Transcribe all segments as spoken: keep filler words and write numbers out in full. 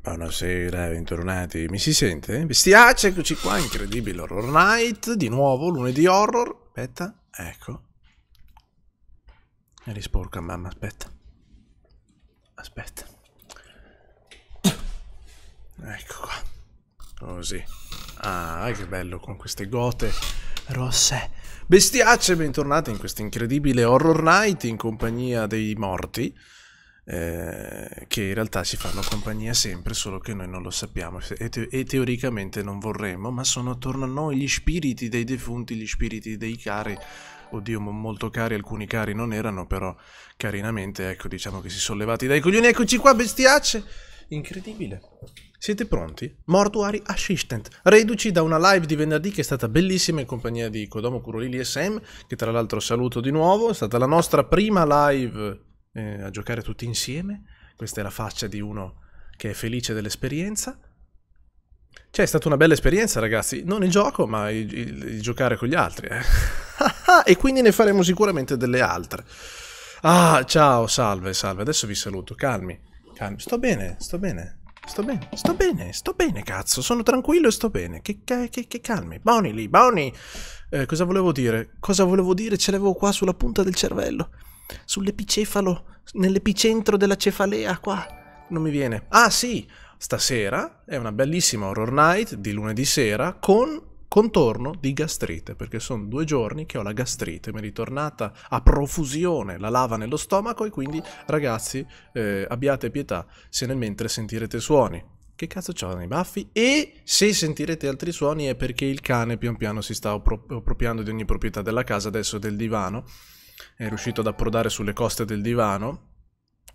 Buonasera, bentornati. Mi si sente? Bestiace, eccoci qua, incredibile Horror Night, di nuovo, lunedì horror. Aspetta, ecco. Eri sporca mamma, aspetta. Aspetta. Ecco qua. Così. Ah, che bello con queste gote rosse. Bestiace, bentornati in questa incredibile Horror Night in compagnia dei morti. Eh, che in realtà ci fanno compagnia sempre, solo che noi non lo sappiamo e, te e teoricamente non vorremmo, ma sono attorno a noi gli spiriti dei defunti, gli spiriti dei cari, oddio molto cari, alcuni cari non erano, però carinamente, ecco, diciamo che si sono levati dai coglioni. Eccoci qua, bestiacce, incredibile. Siete pronti? Mortuary Assistant, reduci da una live di venerdì che è stata bellissima in compagnia di Kodomo, Kurulili e Sam, che tra l'altro saluto di nuovo. È stata la nostra prima live a giocare tutti insieme. Questa è la faccia di uno che è felice dell'esperienza. Cioè, è stata una bella esperienza, ragazzi, non il gioco ma il, il, il giocare con gli altri, eh. E quindi ne faremo sicuramente delle altre. Ah, ciao, salve, salve, adesso vi saluto, calmi, calmi. Sto bene, sto bene, sto bene, sto bene, sto bene, cazzo, sono tranquillo e sto bene, che, che, che, che calmi, buoni lì, buoni. Eh, cosa volevo dire? Cosa volevo dire? Ce l'avevo qua sulla punta del cervello. Sull'epicefalo, nell'epicentro della cefalea, qua, non mi viene. Ah sì, stasera è una bellissima Horror Night di lunedì sera con contorno di gastrite, perché sono due giorni che ho la gastrite, mi è ritornata a profusione, la lava nello stomaco, e quindi ragazzi, eh, abbiate pietà se nel mentre sentirete suoni. Che cazzo c'ho nei baffi? E se sentirete altri suoni è perché il cane pian piano si sta appropriando di ogni proprietà della casa, adesso del divano. È riuscito ad approdare sulle coste del divano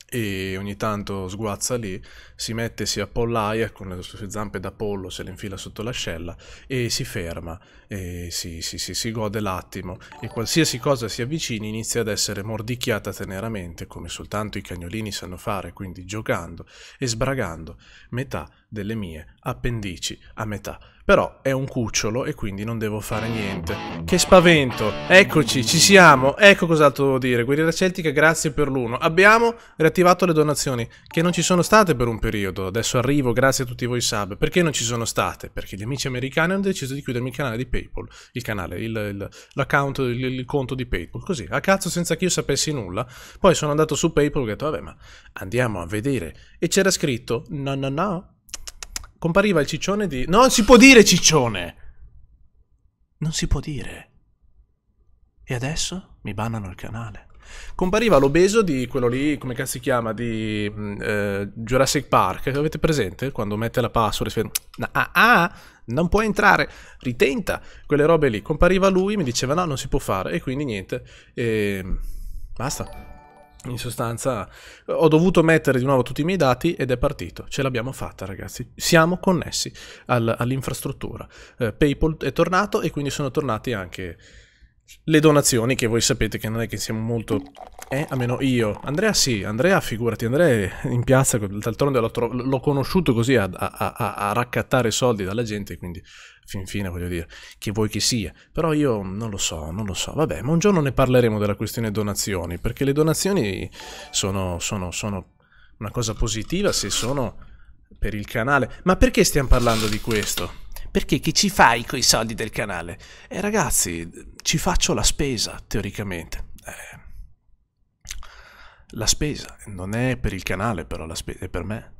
e ogni tanto sguazza lì, si mette, si appollaia con le sue zampe da pollo, se le infila sotto l'ascella e si ferma e si, si, si, si gode l'attimo, e qualsiasi cosa si avvicini inizia ad essere mordicchiata teneramente, come soltanto i cagnolini sanno fare, quindi giocando e sbragando metà delle mie appendici a metà. Però è un cucciolo e quindi non devo fare niente. Che spavento! Eccoci, ci siamo! Ecco cos'altro devo dire. Guerriera Celtica, grazie per l'uno. Abbiamo riattivato le donazioni, che non ci sono state per un periodo. Adesso arrivo, grazie a tutti voi sub. Perché non ci sono state? Perché gli amici americani hanno deciso di chiudermi il canale di PayPal. Il canale, l'account, il, il, il, il conto di PayPal. Così, a cazzo, senza che io sapessi nulla. Poi sono andato su PayPal e ho detto, vabbè, ma andiamo a vedere. E c'era scritto, no, no, no. Compariva il ciccione di... Non si può dire ciccione! Non si può dire. E adesso mi bannano il canale. Compariva l'obeso di quello lì, come cazzo si chiama, di eh, Jurassic Park. Avete presente? Quando mette la password e si... Ah, ah, non può entrare. Ritenta. Quelle robe lì. Compariva lui, mi diceva no, non si può fare. E quindi niente. E... basta. In sostanza ho dovuto mettere di nuovo tutti i miei dati ed è partito. Ce l'abbiamo fatta, ragazzi. Siamo connessi al, all'infrastruttura. Eh, PayPal è tornato e quindi sono tornati anche le donazioni, che voi sapete che non è che siamo molto... Eh, almeno io. Andrea sì, Andrea figurati, Andrea in piazza, d'altronde l'ho conosciuto così a, a, a, a raccattare soldi dalla gente, quindi... fin fine, voglio dire, che vuoi che sia, però io non lo so, non lo so, vabbè, ma un giorno ne parleremo della questione donazioni, perché le donazioni sono, sono, sono una cosa positiva se sono per il canale. Ma perché stiamo parlando di questo? Perché che ci fai coi soldi del canale? Eh ragazzi, ci faccio la spesa, teoricamente, eh, la spesa, non è per il canale però, la spesa è per me.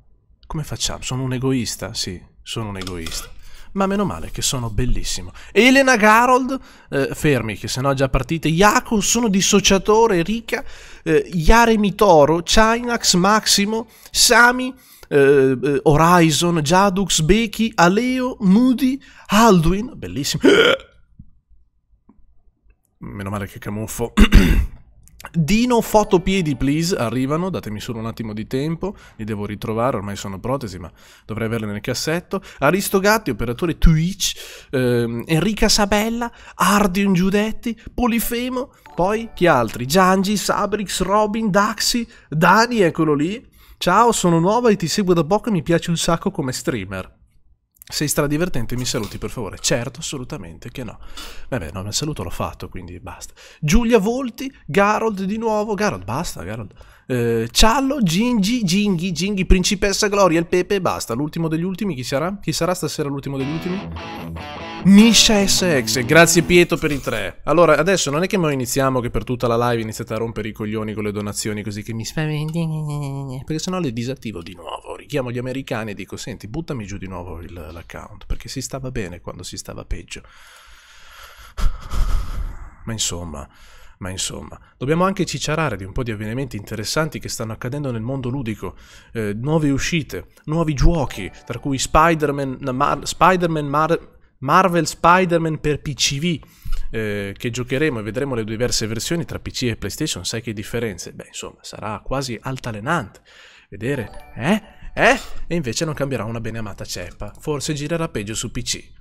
Come facciamo? Sono un egoista? Sì, sono un egoista. Ma meno male che sono bellissimo. Elena Garold, eh, fermi che sennò già partite. Iaco, sono dissociatore, Rica, eh, Yaremitoro, Chinax, Maximo, Sami, eh, eh, Horizon, Jadux, Becky, Aleo, Moody, Alduin, bellissimo. Meno male che camuffo. Dino, fotopiedi please, arrivano, datemi solo un attimo di tempo, li devo ritrovare, ormai sono protesi ma dovrei averle nel cassetto. Aristogatti, operatore Twitch, ehm, Enrica Sabella, Ardion Giudetti, Polifemo, poi chi altri? Giangi, Sabrix, Robin, Daxi, Dani, eccolo lì. Ciao, sono nuova e ti seguo da poco e mi piace un sacco come streamer. Sei stradivertente, mi saluti per favore. Certo, assolutamente che no. Vabbè, no, il saluto l'ho fatto, quindi basta. Giulia Volti, Garold di nuovo. Garold, basta, Garold. Eh, Ciallo, Gingi, Ginghi, Ginghi, Principessa Gloria, il Pepe, basta. L'ultimo degli ultimi, chi sarà? Chi sarà stasera l'ultimo degli ultimi? Misha S X, grazie Pietro per i tre. Allora, adesso non è che noi iniziamo, che per tutta la live iniziate a rompere i coglioni con le donazioni, così che mi spaventi, perché sennò le disattivo di nuovo. Richiamo gli americani e dico, senti, buttami giù di nuovo l'account, perché si stava bene quando si stava peggio. Ma insomma... Ma insomma, dobbiamo anche cicciarare di un po' di avvenimenti interessanti che stanno accadendo nel mondo ludico, eh, nuove uscite, nuovi giochi, tra cui Spider-Man, Mar Spider-Man Mar Marvel Spider-Man per P C V, eh, che giocheremo e vedremo le diverse versioni tra P C e PlayStation, sai che differenze? Beh, insomma, sarà quasi altalenante vedere, eh? Eh? E invece non cambierà una beneamata ceppa, forse girerà peggio su P C.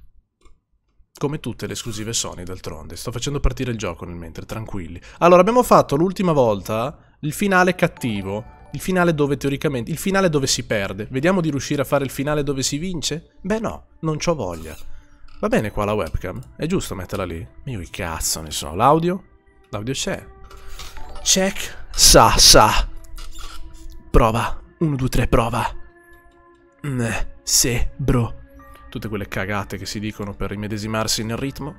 Come tutte le esclusive Sony, d'altronde. Sto facendo partire il gioco nel mentre, tranquilli. Allora, abbiamo fatto l'ultima volta il finale cattivo. Il finale dove teoricamente... Il finale dove si perde. Vediamo di riuscire a fare il finale dove si vince? Beh no, non c'ho voglia. Va bene qua la webcam? È giusto metterla lì? Mio cazzo ne so. L'audio? L'audio c'è. Check. Sa, sa. Prova. uno, due, tre, prova. Mm, se, bro. Tutte quelle cagate che si dicono per immedesimarsi nel ritmo.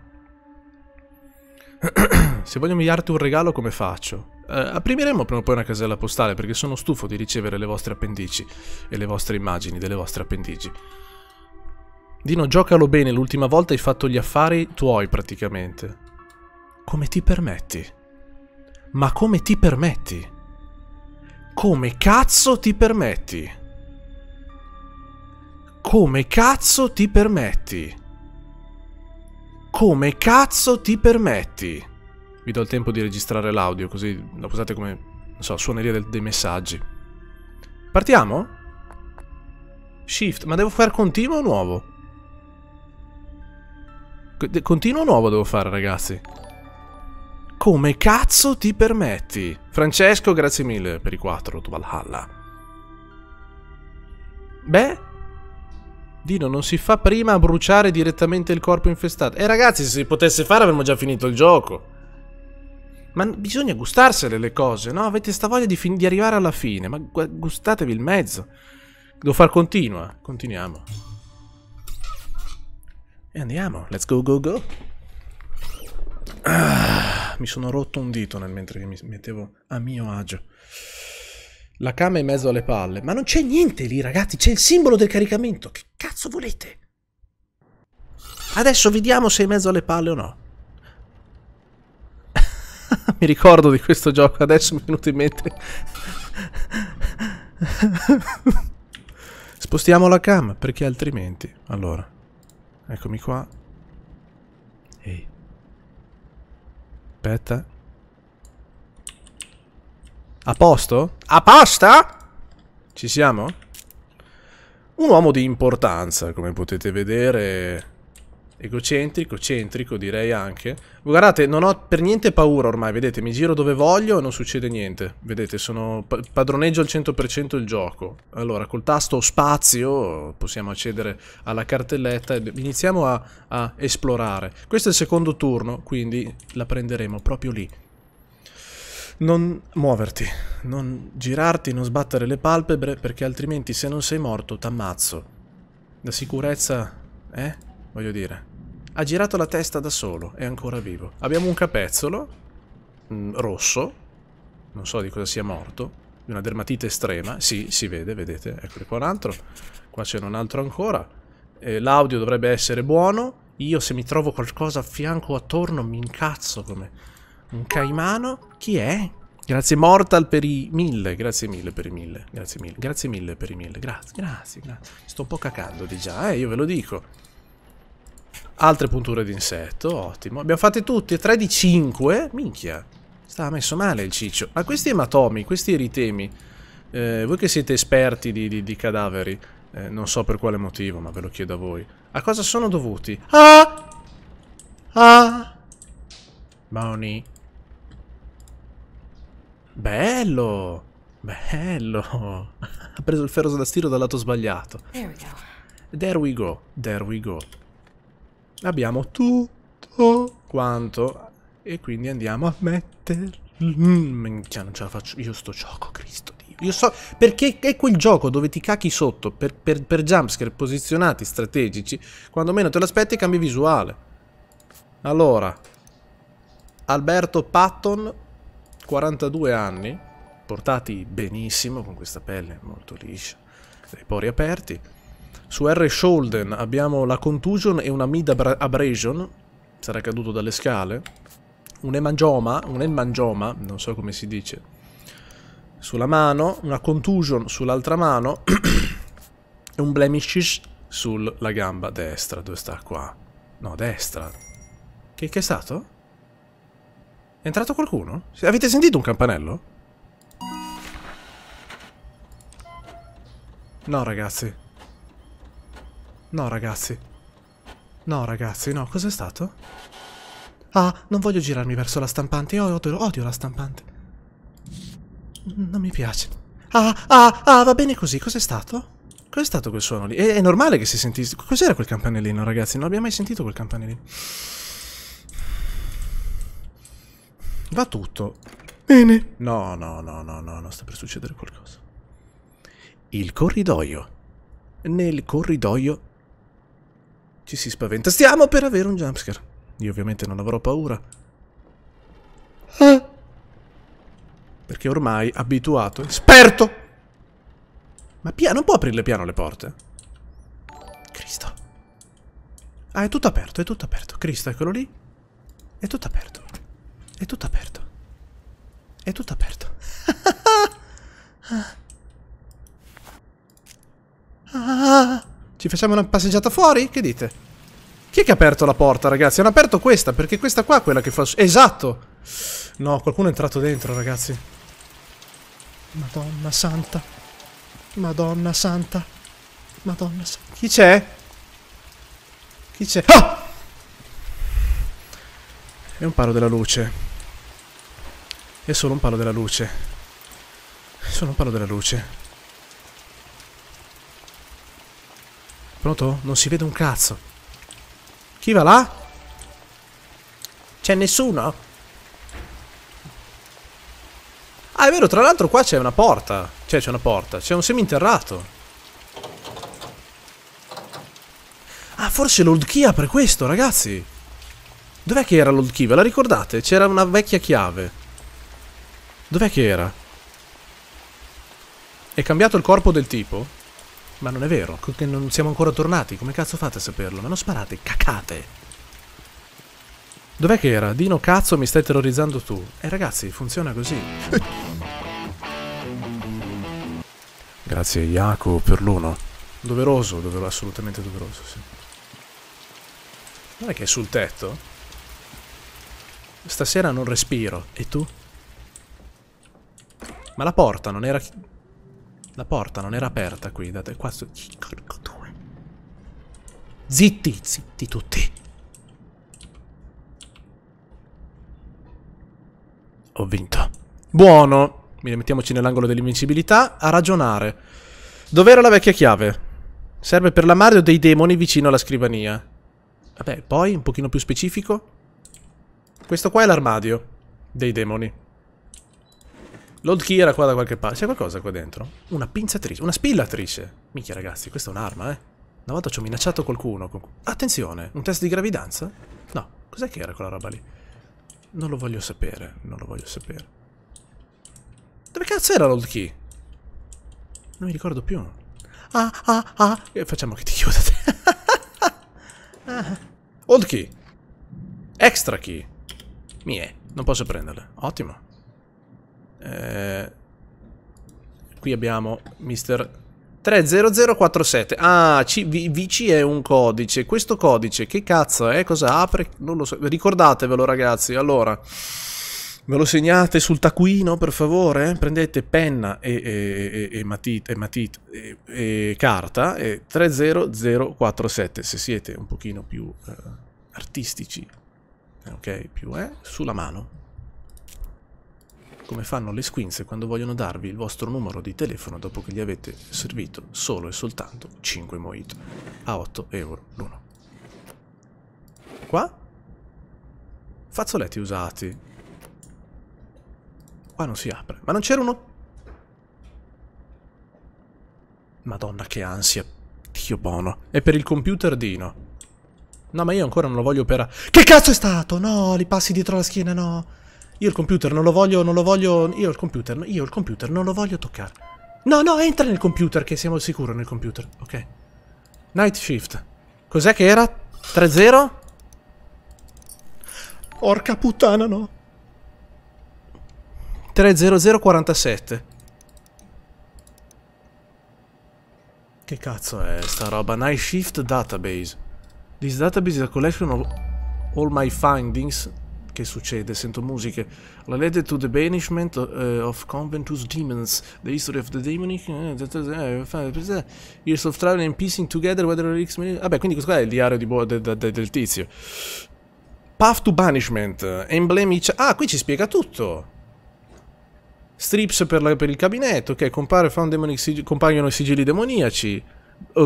Se voglio inviarti un regalo, come faccio? Eh, apriremo prima o poi una casella postale, perché sono stufo di ricevere le vostre appendici e le vostre immagini delle vostre appendici. Dino, giocalo bene, l'ultima volta hai fatto gli affari tuoi praticamente. Come ti permetti? Ma come ti permetti? Come cazzo ti permetti? Come cazzo ti permetti? Come cazzo ti permetti? Vi do il tempo di registrare l'audio, così lo usate come, non so, suoneria del, dei messaggi. Partiamo? Shift, ma devo fare continuo o nuovo? Continuo o nuovo devo fare, ragazzi? Come cazzo ti permetti? Francesco, grazie mille per i quattro, tu Valhalla. Beh... Dino, non si fa prima a bruciare direttamente il corpo infestato? Eh ragazzi, se si potesse fare avremmo già finito il gioco. Ma bisogna gustarsele le cose, no? Avete sta voglia di, di arrivare alla fine. Ma gustatevi il mezzo. Devo far continua. Continuiamo. E andiamo. Let's go go go. Ah, mi sono rotto un dito nel mentre che mi mettevo a mio agio. La cama in mezzo alle palle. Ma non c'è niente lì, ragazzi. C'è il simbolo del caricamento. Che cazzo volete? Adesso vediamo se è in mezzo alle palle o no. Mi ricordo di questo gioco. Adesso mi è venuto in mente. Spostiamo la cam, perché altrimenti... Allora. Eccomi qua. Ehi. Aspetta. A posto? A posta? Ci siamo? Un uomo di importanza, come potete vedere. Egocentrico, centrico direi anche. Guardate, non ho per niente paura ormai, vedete, mi giro dove voglio e non succede niente. Vedete, sono padroneggio al cento per cento il gioco. Allora, col tasto spazio possiamo accedere alla cartelletta e iniziamo a, a esplorare. Questo è il secondo turno, quindi la prenderemo proprio lì. Non muoverti, non girarti, non sbattere le palpebre, perché altrimenti se non sei morto t'ammazzo. La sicurezza, eh? Voglio dire. Ha girato la testa da solo, è ancora vivo. Abbiamo un capezzolo, mh, rosso, non so di cosa sia morto, di una dermatite estrema, sì, si vede, vedete, eccolo qua un altro, qua c'è un altro ancora, eh, l'audio dovrebbe essere buono, io se mi trovo qualcosa a fianco o attorno mi incazzo come... Un caimano? Chi è? Grazie Mortal per i mille, grazie mille per i mille, grazie mille, grazie mille per i mille, grazie, grazie, grazie. Sto un po' cacando di già, eh, io ve lo dico. Altre punture d'insetto, ottimo. Abbiamo fatte tutte, tre di cinque, minchia. Stava messo male il ciccio. Ma questi ematomi, questi eritemi, eh, voi che siete esperti di, di, di cadaveri, eh, non so per quale motivo, ma ve lo chiedo a voi. A cosa sono dovuti? Ah! Ah! Money. Bello! Bello! Ha preso il ferro da stiro dal lato sbagliato. There we go, there we go. Abbiamo tutto quanto. E quindi andiamo a metterlo. Minchia, non ce la faccio. Io sto gioco, Cristo Dio. Io so. Perché è quel gioco dove ti cacchi sotto per, per, per jumpscare posizionati strategici. Quando meno te l'aspetti cambi visuale. Allora, Alberto Patton, quarantadue anni, portati benissimo con questa pelle molto liscia, dai pori aperti. Su R. Sholden abbiamo la contusion e una mid abrasion, sarà caduto dalle scale. Un emangioma, un emangioma, non so come si dice, sulla mano, una contusion sull'altra mano e un blemishish sulla gamba destra, dove sta qua. No, destra. Che, che è stato? È entrato qualcuno? Avete sentito un campanello? No, ragazzi. No, ragazzi. No, ragazzi, no. Cos'è stato? Ah, non voglio girarmi verso la stampante. Io odio, odio la stampante. Non mi piace. Ah, ah, ah, va bene così. Cos'è stato? Cos'è stato quel suono lì? È, è normale che si sentisse... Cos'era quel campanellino, ragazzi? Non abbiamo mai sentito quel campanellino. Va tutto bene. No, no, no, no, no, no, sta per succedere qualcosa. Il corridoio. Nel corridoio ci si spaventa. Stiamo per avere un jumpscare. Io ovviamente non avrò paura. Ah. Perché ormai abituato, esperto. Ma piano, non può aprirle piano le porte. Cristo. Ah, è tutto aperto, è tutto aperto. Cristo, eccolo lì. È tutto aperto. È tutto aperto. È tutto aperto. Ah, ci facciamo una passeggiata fuori? Che dite? Chi è che ha aperto la porta, ragazzi? Hanno aperto questa, perché questa qua è quella che fa... Esatto! No, qualcuno è entrato dentro, ragazzi. Madonna santa. Madonna santa. Madonna santa. Chi c'è? Chi c'è? Ah! È un palo della luce. È solo un palo della luce. È solo un palo della luce. Pronto? Non si vede un cazzo. Chi va là? C'è nessuno? Ah, è vero, tra l'altro qua c'è una porta. Cioè, c'è una porta. C'è un seminterrato. Ah, forse l'old key apre questo, ragazzi. Dov'è che era l'old key? Ve la ricordate? C'era una vecchia chiave. Dov'è che era? È cambiato il corpo del tipo? Ma non è vero, che non siamo ancora tornati. Come cazzo fate a saperlo? Ma non sparate, cacate. Dov'è che era? Dino, cazzo, mi stai terrorizzando tu. Eh, ragazzi, funziona così. Grazie, Jaco, per l'uno. Doveroso, doveroso, assolutamente doveroso, sì. Non è che è sul tetto? Stasera non respiro. E tu? Ma la porta non era... La porta non era aperta qui. Date qua. Zitti, zitti tutti. Ho vinto. Buono. Quindi mettiamoci nell'angolo dell'invincibilità a ragionare. Dov'era la vecchia chiave? Serve per la Mario dei demoni vicino alla scrivania. Vabbè, poi un pochino più specifico. Questo qua è l'armadio dei demoni. L'old key era qua da qualche parte. C'è qualcosa qua dentro? Una pinzatrice, una spillatrice. Minchia, ragazzi, questa è un'arma, eh. Una volta ci ho minacciato qualcuno. Attenzione, un test di gravidanza? No, cos'è che era quella roba lì? Non lo voglio sapere, non lo voglio sapere. Dove cazzo era l'old key? Non mi ricordo più. Ah, ah, ah. E facciamo che ti chiuda te. Ah. Old key. Extra key. Mie, non posso prenderle. Ottimo. Eh, qui abbiamo mister tre zero zero quattro sette. Ah, V C è un codice. Questo codice, che cazzo è? Cosa apre? Non lo so. Ricordatevelo, ragazzi. Allora, ve lo segnate sul taccuino, per favore. Prendete penna e, e, e, e matita, e, matita e, e carta. E tre zero zero quattro sette. Se siete un pochino più eh, artistici. Ok, più è, eh, sulla mano. come fanno le squinze quando vogliono darvi il vostro numero di telefono dopo che gli avete servito solo e soltanto cinque mojito a otto euro l'uno. Qua? Fazzoletti usati. Qua non si apre. Ma non c'era uno? Madonna che ansia. Dio buono. È per il computer Dino. No, ma io ancora non lo voglio per... Che cazzo è stato? No, li passi dietro la schiena, no. Io il computer non lo voglio, non lo voglio... Io il computer, io il computer non lo voglio toccare. No, no, entra nel computer, che siamo al sicuro nel computer. Ok. Night shift. Cos'è che era? tre zero? Porca puttana, no. tre zero zero quarantasette. Che cazzo è sta roba? Night shift database. This database is a collection of all my findings. Che succede? Sento musiche. Related to the banishment uh, of conventus demons, the history of the demonic, uh, years of travel and piecing together whether relics. Vabbè, quindi questo qua è il diario di de de de del tizio. Path to banishment, emblemi. Ah, qui ci spiega tutto. Strips per, la, per il cabinetto, che okay, compare, compaiono i sigilli demoniaci,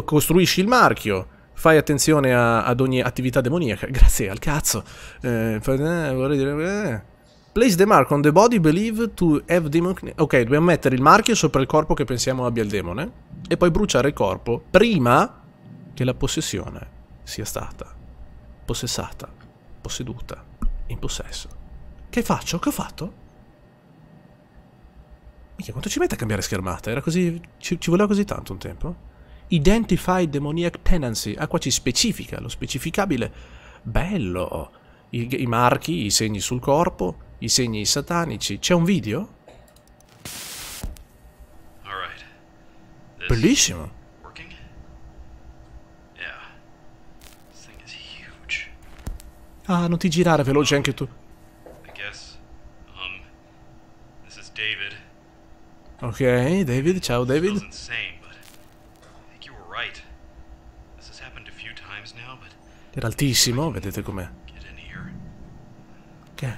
costruisci il marchio, fai attenzione a, ad ogni attività demoniaca, grazie al cazzo. Eh, vorrei dire, eh. Place the mark on the body believed to have demon... Ok, dobbiamo mettere il marchio sopra il corpo che pensiamo abbia il demone e poi bruciare il corpo prima che la possessione sia stata possessata, posseduta, in possesso. Che faccio? Che ho fatto? Mica, quanto ci mette a cambiare schermata? Era così... Ci, ci voleva così tanto un tempo? Identify demoniac tenancy. Ah, qua ci specifica, lo specificabile. Bello! I, i marchi, i segni sul corpo, i segni satanici. C'è un video? Bellissimo! Ah, non ti girare veloce anche tu. Ok, David, ciao David. Era altissimo, vedete com'è. Ok.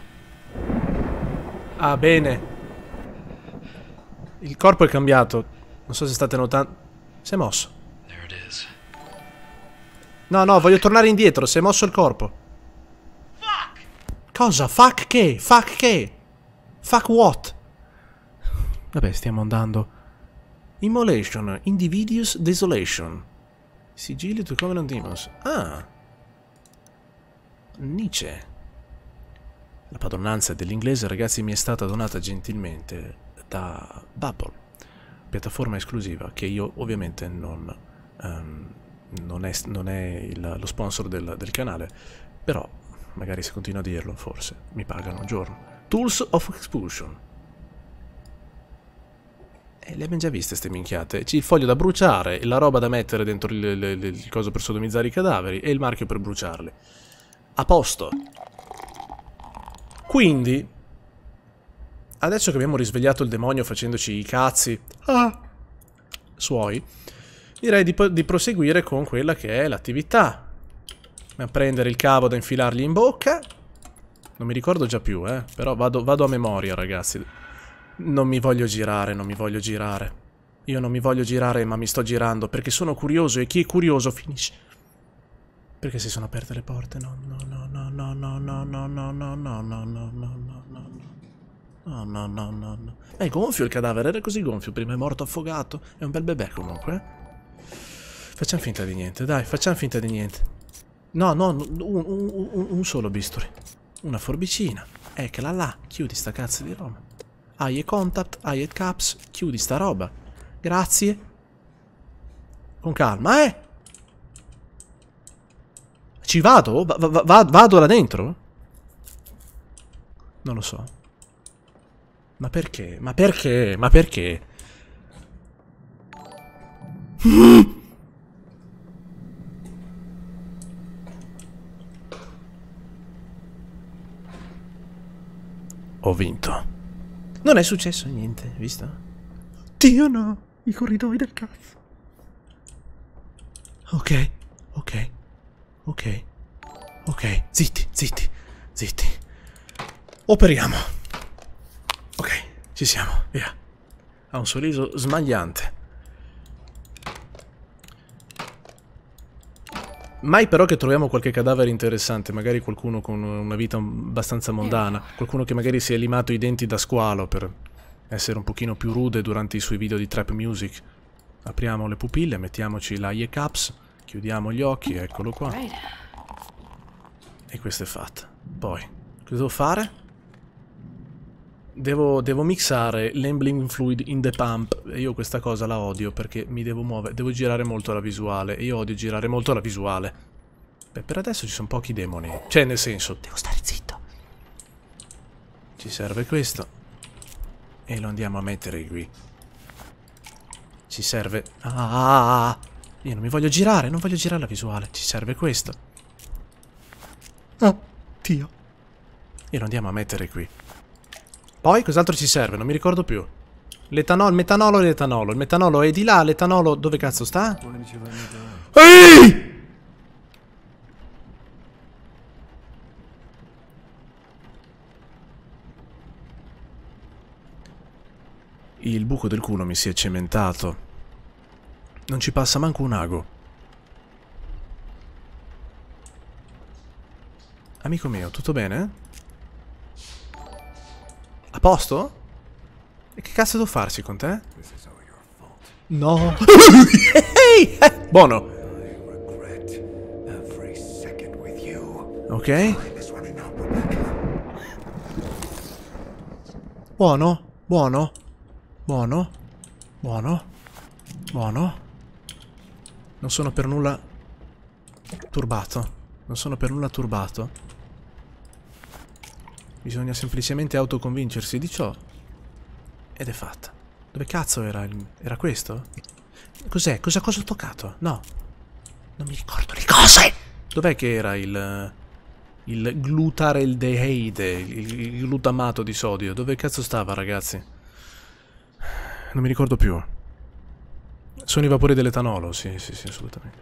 Ah, bene. Il corpo è cambiato. Non so se state notando. Si è mosso. No, no, voglio tornare indietro. Si è mosso il corpo. Cosa? Fuck che? Fuck che? Fuck what? Vabbè, stiamo andando. Immolation, Individuous Desolation. Sigilli to Covenant Demons. Ah! Nietzsche. La padronanza dell'inglese, ragazzi, mi è stata donata gentilmente da Bubble, piattaforma esclusiva che io ovviamente non, um, non è, non è il, lo sponsor del, del canale, però magari se continuo a dirlo, forse mi pagano un giorno. Tools of Expulsion. Le abbiamo già viste ste minchiate. C'è il foglio da bruciare, la roba da mettere dentro il, il, il coso per sodomizzare i cadaveri e il marchio per bruciarli. A posto. Quindi, adesso che abbiamo risvegliato il demonio facendoci i cazzi ah, suoi, direi di, di proseguire con quella che è l'attività. Andiamo a prendere il cavo da infilargli in bocca. Non mi ricordo già più, eh, però vado, vado a memoria, ragazzi. Non mi voglio girare, non mi voglio girare. Io non mi voglio girare, ma mi sto girando, perché sono curioso e chi è curioso finisce. Perché si sono aperte le porte? No, no, no, no, no, no, no, no, no, no, no, no, no, no, no, no, no, no, no, no. È gonfio il cadavere, era così gonfio, prima è morto affogato. È un bel bebè comunque. Facciamo finta di niente, dai, facciamo finta di niente. No, no, un solo bisturi. Una forbicina. Eccola là, chiudi sta cazzo di roba. Eye contact, eye caps, chiudi sta roba. Grazie. Con calma, eh? Ci vado? Va, va, va, vado là dentro? Non lo so. Ma perché? Ma perché? Ma perché? Ho vinto. Non è successo niente, visto? Dio no! I corridoi del cazzo! Ok, ok, ok, ok, zitti, zitti, zitti. Operiamo. Ok. Ci siamo, via. Ha un sorriso smagliante. Mai però che troviamo qualche cadavere interessante, magari qualcuno con una vita abbastanza mondana, qualcuno che magari si è limato i denti da squalo per essere un pochino più rude durante i suoi video di Trap Music. Apriamo le pupille, mettiamoci la I E Caps, chiudiamo gli occhi, eccolo qua. E questa è fatta. Poi, cosa devo fare? Devo, devo mixare l'Embling Fluid in the Pump. E io questa cosa la odio perché mi devo muovere, devo girare molto la visuale. E io odio girare molto la visuale. Beh, per adesso ci sono pochi demoni. Cioè, nel senso, devo stare zitto. Ci serve questo. E lo andiamo a mettere qui. Ci serve... Ah, io non mi voglio girare, non voglio girare la visuale. Ci serve questo. Oh, Dio. E lo andiamo a mettere qui. Poi cos'altro ci serve? Non mi ricordo più. L'etanolo, il metanolo e l'etanolo. Il metanolo è di là, l'etanolo dove cazzo sta? Ehi! Il buco del culo mi si è cementato. Non ci passa manco un ago. Amico mio, tutto bene? A posto? E che cazzo devo farsi con te? No. Buono. Ok. Buono. Buono. Buono. Buono. Buono. Non sono per nulla turbato. Non sono per nulla turbato. Bisogna semplicemente autoconvincersi di ciò. Ed è fatta. Dove cazzo era? Il... Era questo? Cos'è? Cosa, cosa ho toccato? No. Non mi ricordo le cose! Dov'è che era il... Il glutaraldeide, il, il glutamato di sodio? Dove cazzo stava, ragazzi? Non mi ricordo più. Sono i vapori dell'etanolo, sì, sì, sì, assolutamente.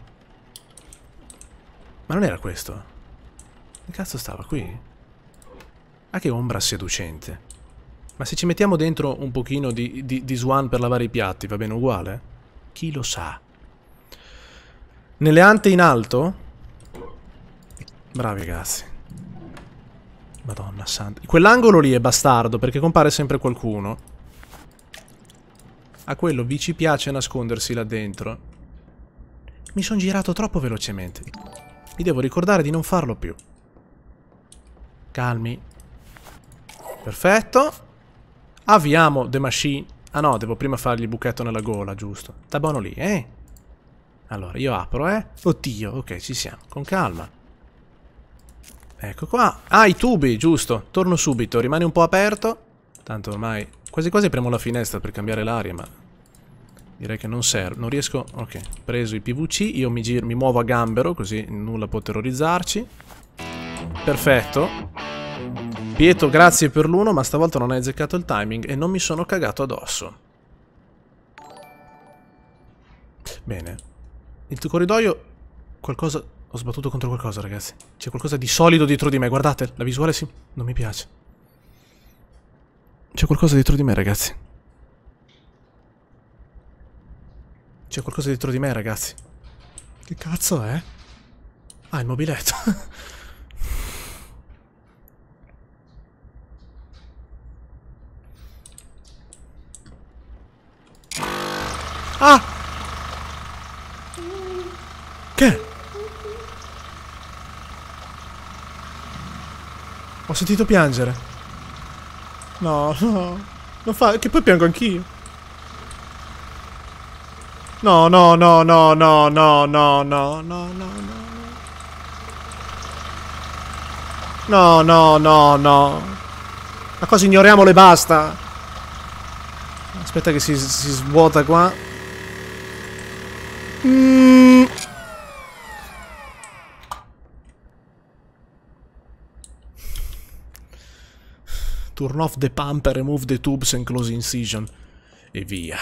Ma non era questo? Che cazzo stava qui? Ah, che ombra seducente. Ma se ci mettiamo dentro un pochino di, di, di swan per lavare i piatti, va bene uguale? Chi lo sa? Nelle ante in alto? Bravi ragazzi. Madonna santa. Quell'angolo lì è bastardo perché compare sempre qualcuno. A quello vi ci piace nascondersi là dentro. Mi sono girato troppo velocemente. Mi devo ricordare di non farlo più. Calmi. Perfetto. Avviamo The Machine. Ah no, devo prima fargli il buchetto nella gola, giusto. Sta buono lì, eh? Allora, io apro, eh? Oddio, ok, ci siamo. Con calma. Ecco qua. Ah, i tubi, giusto. Torno subito, rimane un po' aperto. Tanto ormai... Quasi quasi premo la finestra per cambiare l'aria, ma... Direi che non serve. Non riesco... Ok, preso i P V C. Io mi, giro, mi muovo a gambero, così nulla può terrorizzarci. Perfetto. Pietro, grazie per l'uno, ma stavolta non hai azzeccato il timing e non mi sono cagato addosso. Bene. Il tuo corridoio... Qualcosa... Ho sbattuto contro qualcosa, ragazzi. C'è qualcosa di solido dietro di me, guardate. La visuale sì... Non mi piace. C'è qualcosa dietro di me, ragazzi. C'è qualcosa dietro di me, ragazzi. Che cazzo è? Ah, il mobiletto. Ah! Che? Ho sentito piangere. No, no. Non fa... Che poi piango anch'io. No, no, no, no, no, no, no, no, no, no, no. No, no, no, no. Ma cosa ignoriamole e basta? Aspetta che si, si svuota qua. Mm. Turn off the pump, remove the tubes and close incision. E via.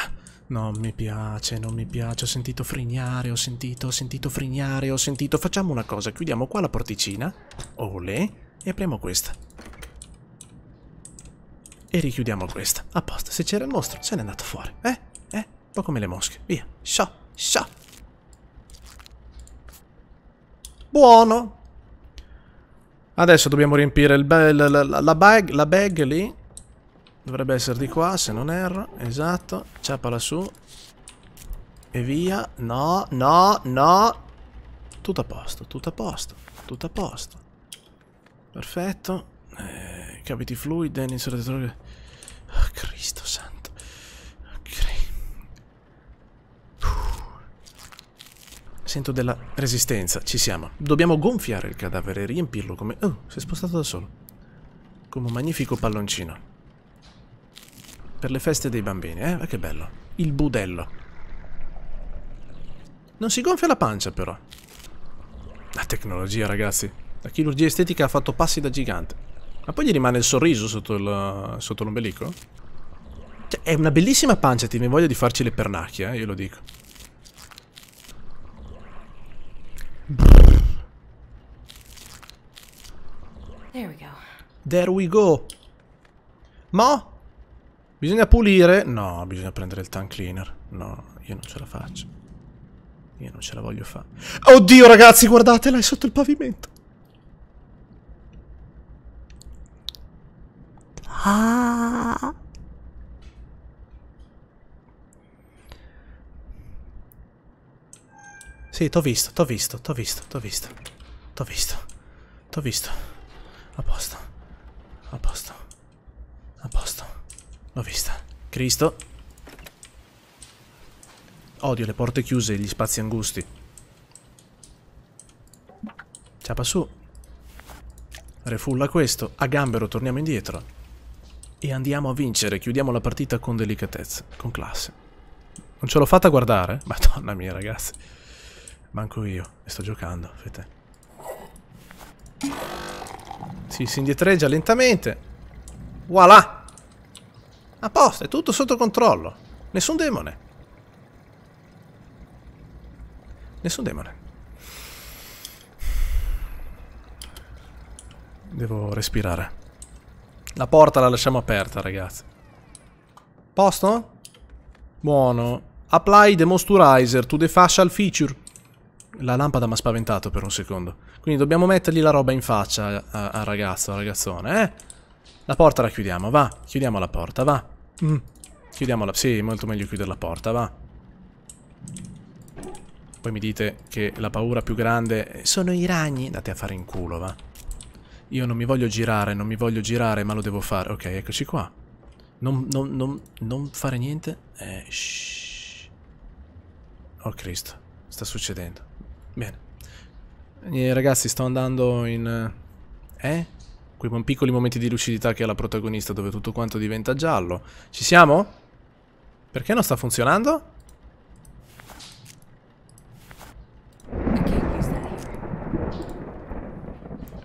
Non mi piace, non mi piace. Ho sentito frignare, ho sentito, ho sentito frignare, ho sentito. Facciamo una cosa, chiudiamo qua la porticina. Olè. E apriamo questa. e richiudiamo questa. A posto, se c'era il mostro, se n'è andato fuori. Eh? Eh? Un po' come le mosche. Via. Sciò, sciò. Buono. Adesso dobbiamo riempire il bel, la, la, la, bag, la bag lì. Dovrebbe essere di qua, se non erro. Esatto. Ciapa lassù. E via. No, no, no. Tutto a posto, tutto a posto, tutto a posto. Perfetto. Eh, capiti fluidi, inizio di... Oh, Cristo santo. Ok. Sento della resistenza, ci siamo. Dobbiamo gonfiare il cadavere e riempirlo come... Oh, si è spostato da solo. Come un magnifico palloncino. Per le feste dei bambini, eh? Ma che bello. Il budello. Non si gonfia la pancia, però. La tecnologia, ragazzi. La chirurgia estetica ha fatto passi da gigante. Ma poi gli rimane il sorriso sotto l'ombelico? Cioè, è una bellissima pancia, ti ne voglio di farci le pernacchie, eh, io lo dico. There we go. There we go. Mo? Bisogna pulire? No, bisogna prendere il tank cleaner. No, io non ce la faccio. Io non ce la voglio fare. Oddio, ragazzi, guardatela, è sotto il pavimento. Ah. Sì, t'ho visto, t'ho visto, t'ho visto, t'ho visto. T'ho visto. T'ho visto. A posto. A posto. A posto. L'ho vista. Cristo. Odio le porte chiuse e gli spazi angusti. Ciapa su. Refulla questo. A gambero torniamo indietro. E andiamo a vincere. Chiudiamo la partita con delicatezza. Con classe. Non ce l'ho fatta guardare? Madonna mia, ragazzi. Manco io. E sto giocando. Fate. Si, si indietreggia lentamente. Voilà. A posto. È tutto sotto controllo. Nessun demone. Nessun demone. Devo respirare. La porta la lasciamo aperta, ragazzi. Posto? Buono. Apply the moisturizer to the facial feature. La lampada mi ha spaventato per un secondo. Quindi dobbiamo mettergli la roba in faccia al ragazzo, al ragazzone, eh? La porta la chiudiamo, va. Chiudiamo la porta, va. Mm. Chiudiamola. Sì, molto meglio chiudere la porta, va. Poi mi dite che la paura più grande sono i ragni. Andate a fare in culo, va. Io non mi voglio girare, non mi voglio girare, ma lo devo fare. Ok, eccoci qua. Non, non, non, non fare niente. Eh, shh. Oh, Cristo. Sta succedendo. Bene. Eh, ragazzi, sto andando in... Eh? Quei piccoli momenti di lucidità che ha la protagonista, dove tutto quanto diventa giallo. Ci siamo? Perché non sta funzionando?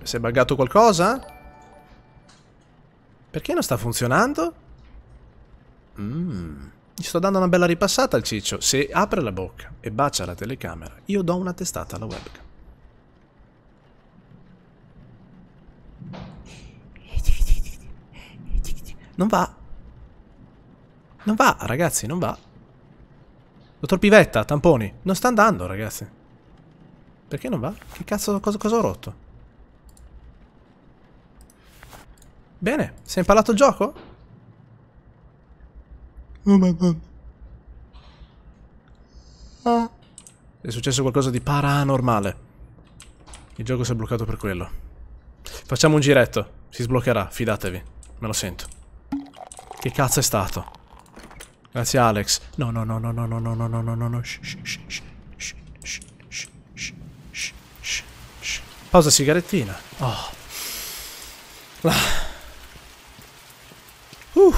Si è buggato qualcosa? Perché non sta funzionando? Mm. Gli sto dando una bella ripassata al ciccio. Se apre la bocca e bacia la telecamera, io do una testata alla webcam. Non va. Non va, ragazzi, non va. Dottor Pivetta, tamponi. Non sta andando, ragazzi. Perché non va? Che cazzo, cosa, cosa ho rotto? Bene, si è impalato il gioco? Oh my god. Ah. È successo qualcosa di paranormale. Il gioco si è bloccato per quello. Facciamo un giretto. Si sbloccherà, fidatevi. Me lo sento. Che cazzo è stato? Grazie Alex. No, no, no, no, no, no, no, no, no, no, no, no. Pausa sigarettina. Oh. Ah. Uh.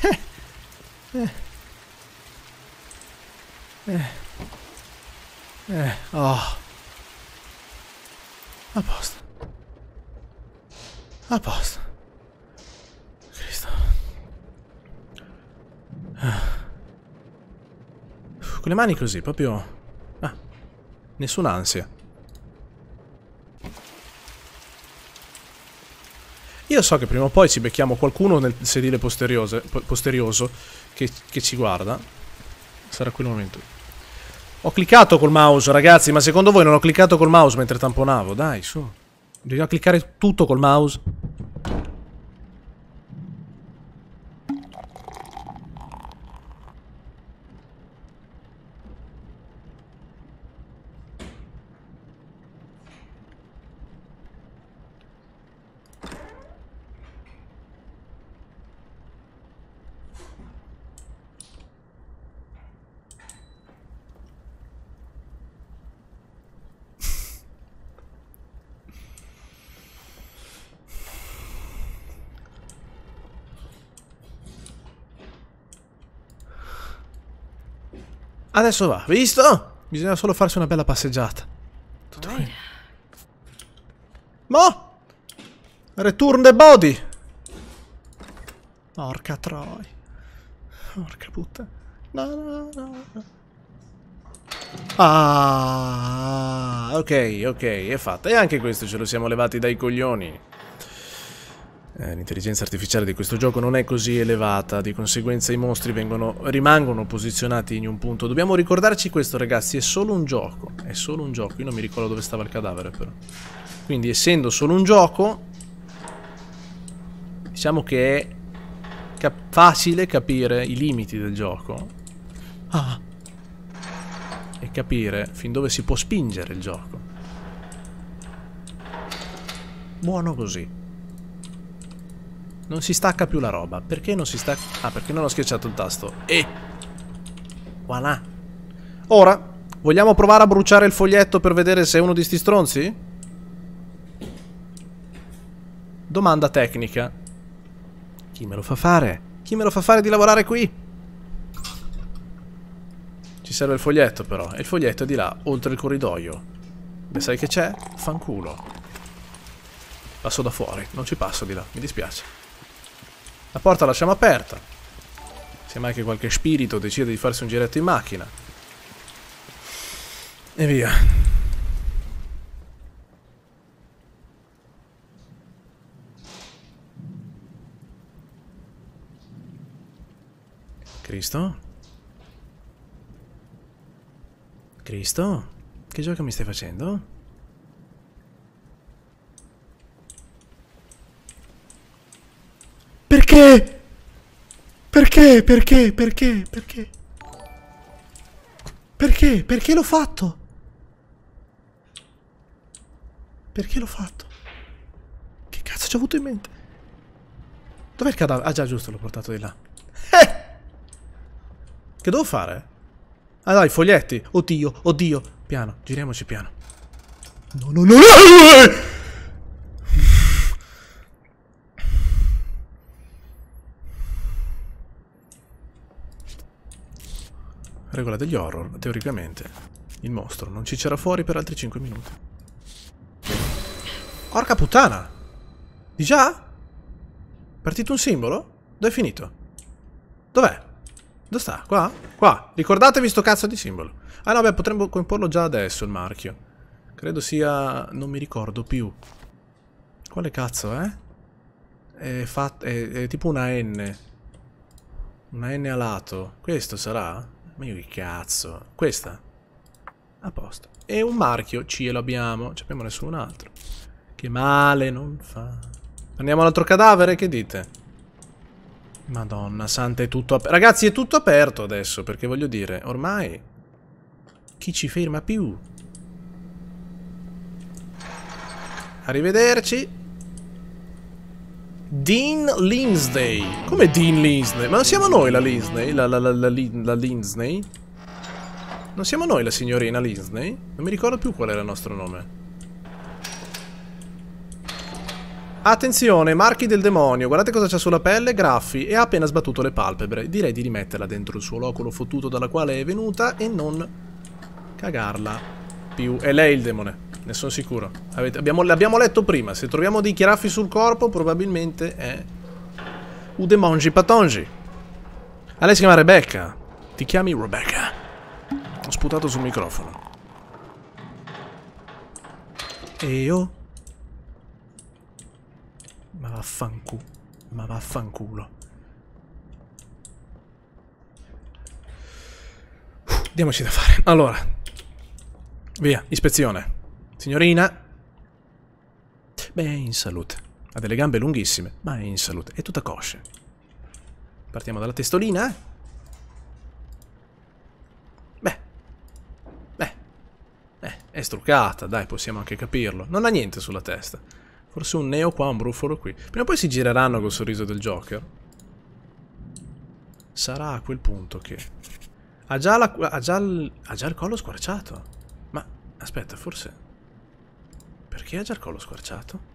Eh. Eh. Eh. Eh. Oh. A posto. A posto. Cristo. Ah. Con le mani così, proprio... Ah. Nessuna ansia. Io so che prima o poi ci becchiamo qualcuno nel sedile posterioso, posterioso che, che ci guarda. Sarà qui il momento. Ho cliccato col mouse, ragazzi, ma secondo voi non ho cliccato col mouse mentre tamponavo? Dai, su. Bisogna cliccare tutto col mouse. Adesso va, visto? Bisogna solo farsi una bella passeggiata. Tutto bene. Mo! Return the body! Porca troia. Porca puttana. No, no, no, no. Ah, ok, ok, è fatta. E anche questo ce lo siamo levati dai coglioni. Eh, l'intelligenza artificiale di questo gioco non è così elevata, di conseguenza i mostri vengono, rimangono posizionati in un punto. Dobbiamo ricordarci questo, ragazzi, è solo un gioco, è solo un gioco. Io non mi ricordo dove stava il cadavere, però. Quindi, essendo solo un gioco, diciamo che è cap facile capire i limiti del gioco. Ah. E capire fin dove si può spingere il gioco. Buono così. Non si stacca più la roba. Perché non si stacca? Ah, perché non ho schiacciato il tasto. E voilà. Ora, vogliamo provare a bruciare il foglietto per vedere se è uno di sti stronzi? Domanda tecnica. Chi me lo fa fare? Chi me lo fa fare di lavorare qui? Ci serve il foglietto, però. E il foglietto è di là, oltre il corridoio. Ne sai che c'è? Fanculo. Passo da fuori. Non ci passo di là. Mi dispiace. La porta la lasciamo aperta. Se mai che qualche spirito decide di farsi un giretto in macchina. E via. Cristo? Cristo? Che gioco mi stai facendo? Perché? Perché? Perché? Perché? Perché? Perché? Perché l'ho fatto? Perché l'ho fatto? Che cazzo ci ho avuto in mente? Dov'è il cadavere? Ah già, giusto, l'ho portato di là. Eh! Che devo fare? Ah dai, i foglietti. Oddio, oddio. Piano, giriamoci piano. No, no, no, no! Regola degli horror, teoricamente. Il mostro non ci c'era fuori per altri cinque minuti. Porca puttana! Di già? Partito un simbolo? Dove è finito? Dov'è? Dove sta? Qua? Qua! Ricordatevi sto cazzo di simbolo. Ah no, beh, potremmo comporlo già adesso il marchio. Credo sia... non mi ricordo più. Quale cazzo è? È, fat... è... è tipo una N. Una N a lato. Questo sarà? Ma io che cazzo? Questa? A posto. E un marchio ce l'abbiamo. Non abbiamo nessun altro. Che male non fa. Andiamo all'altro cadavere? Che dite? Madonna santa, è tutto aperto. Ragazzi, è tutto aperto adesso. Perché voglio dire, ormai chi ci ferma più? Arrivederci. Dean Lindsay. Come Dean Lindsay? Ma non siamo noi la Lindsay? La, la, la, la, la Lindsay? Non siamo noi la signorina Lindsay? Non mi ricordo più qual era il nostro nome. Attenzione, marchi del demonio. Guardate cosa c'ha sulla pelle, graffi. E ha appena sbattuto le palpebre. Direi di rimetterla dentro il suo loculo fottuto dalla quale è venuta e non cagarla più. È lei il demone. Ne sono sicuro. L'abbiamo letto prima. Se troviamo dei chiraffi sul corpo, probabilmente è... Udemongi patongi. A lei si chiama Rebecca. Ti chiami Rebecca. Ho sputato sul microfono. E io? Ma vaffanculo. Ma vaffanculo. Uff, diamoci da fare. Allora. Via, ispezione. Signorina. Beh, è in salute. Ha delle gambe lunghissime, ma è in salute. È tutta cosce. Partiamo dalla testolina, eh? Beh. Beh. Eh, è struccata, dai, possiamo anche capirlo. Non ha niente sulla testa. Forse un neo qua, un brufolo qui. Prima o poi si gireranno col sorriso del Joker. Sarà a quel punto che... Ha già, la... ha già, il... ha già il collo squarciato. Ma, aspetta, forse... Perché ha già il collo squarciato?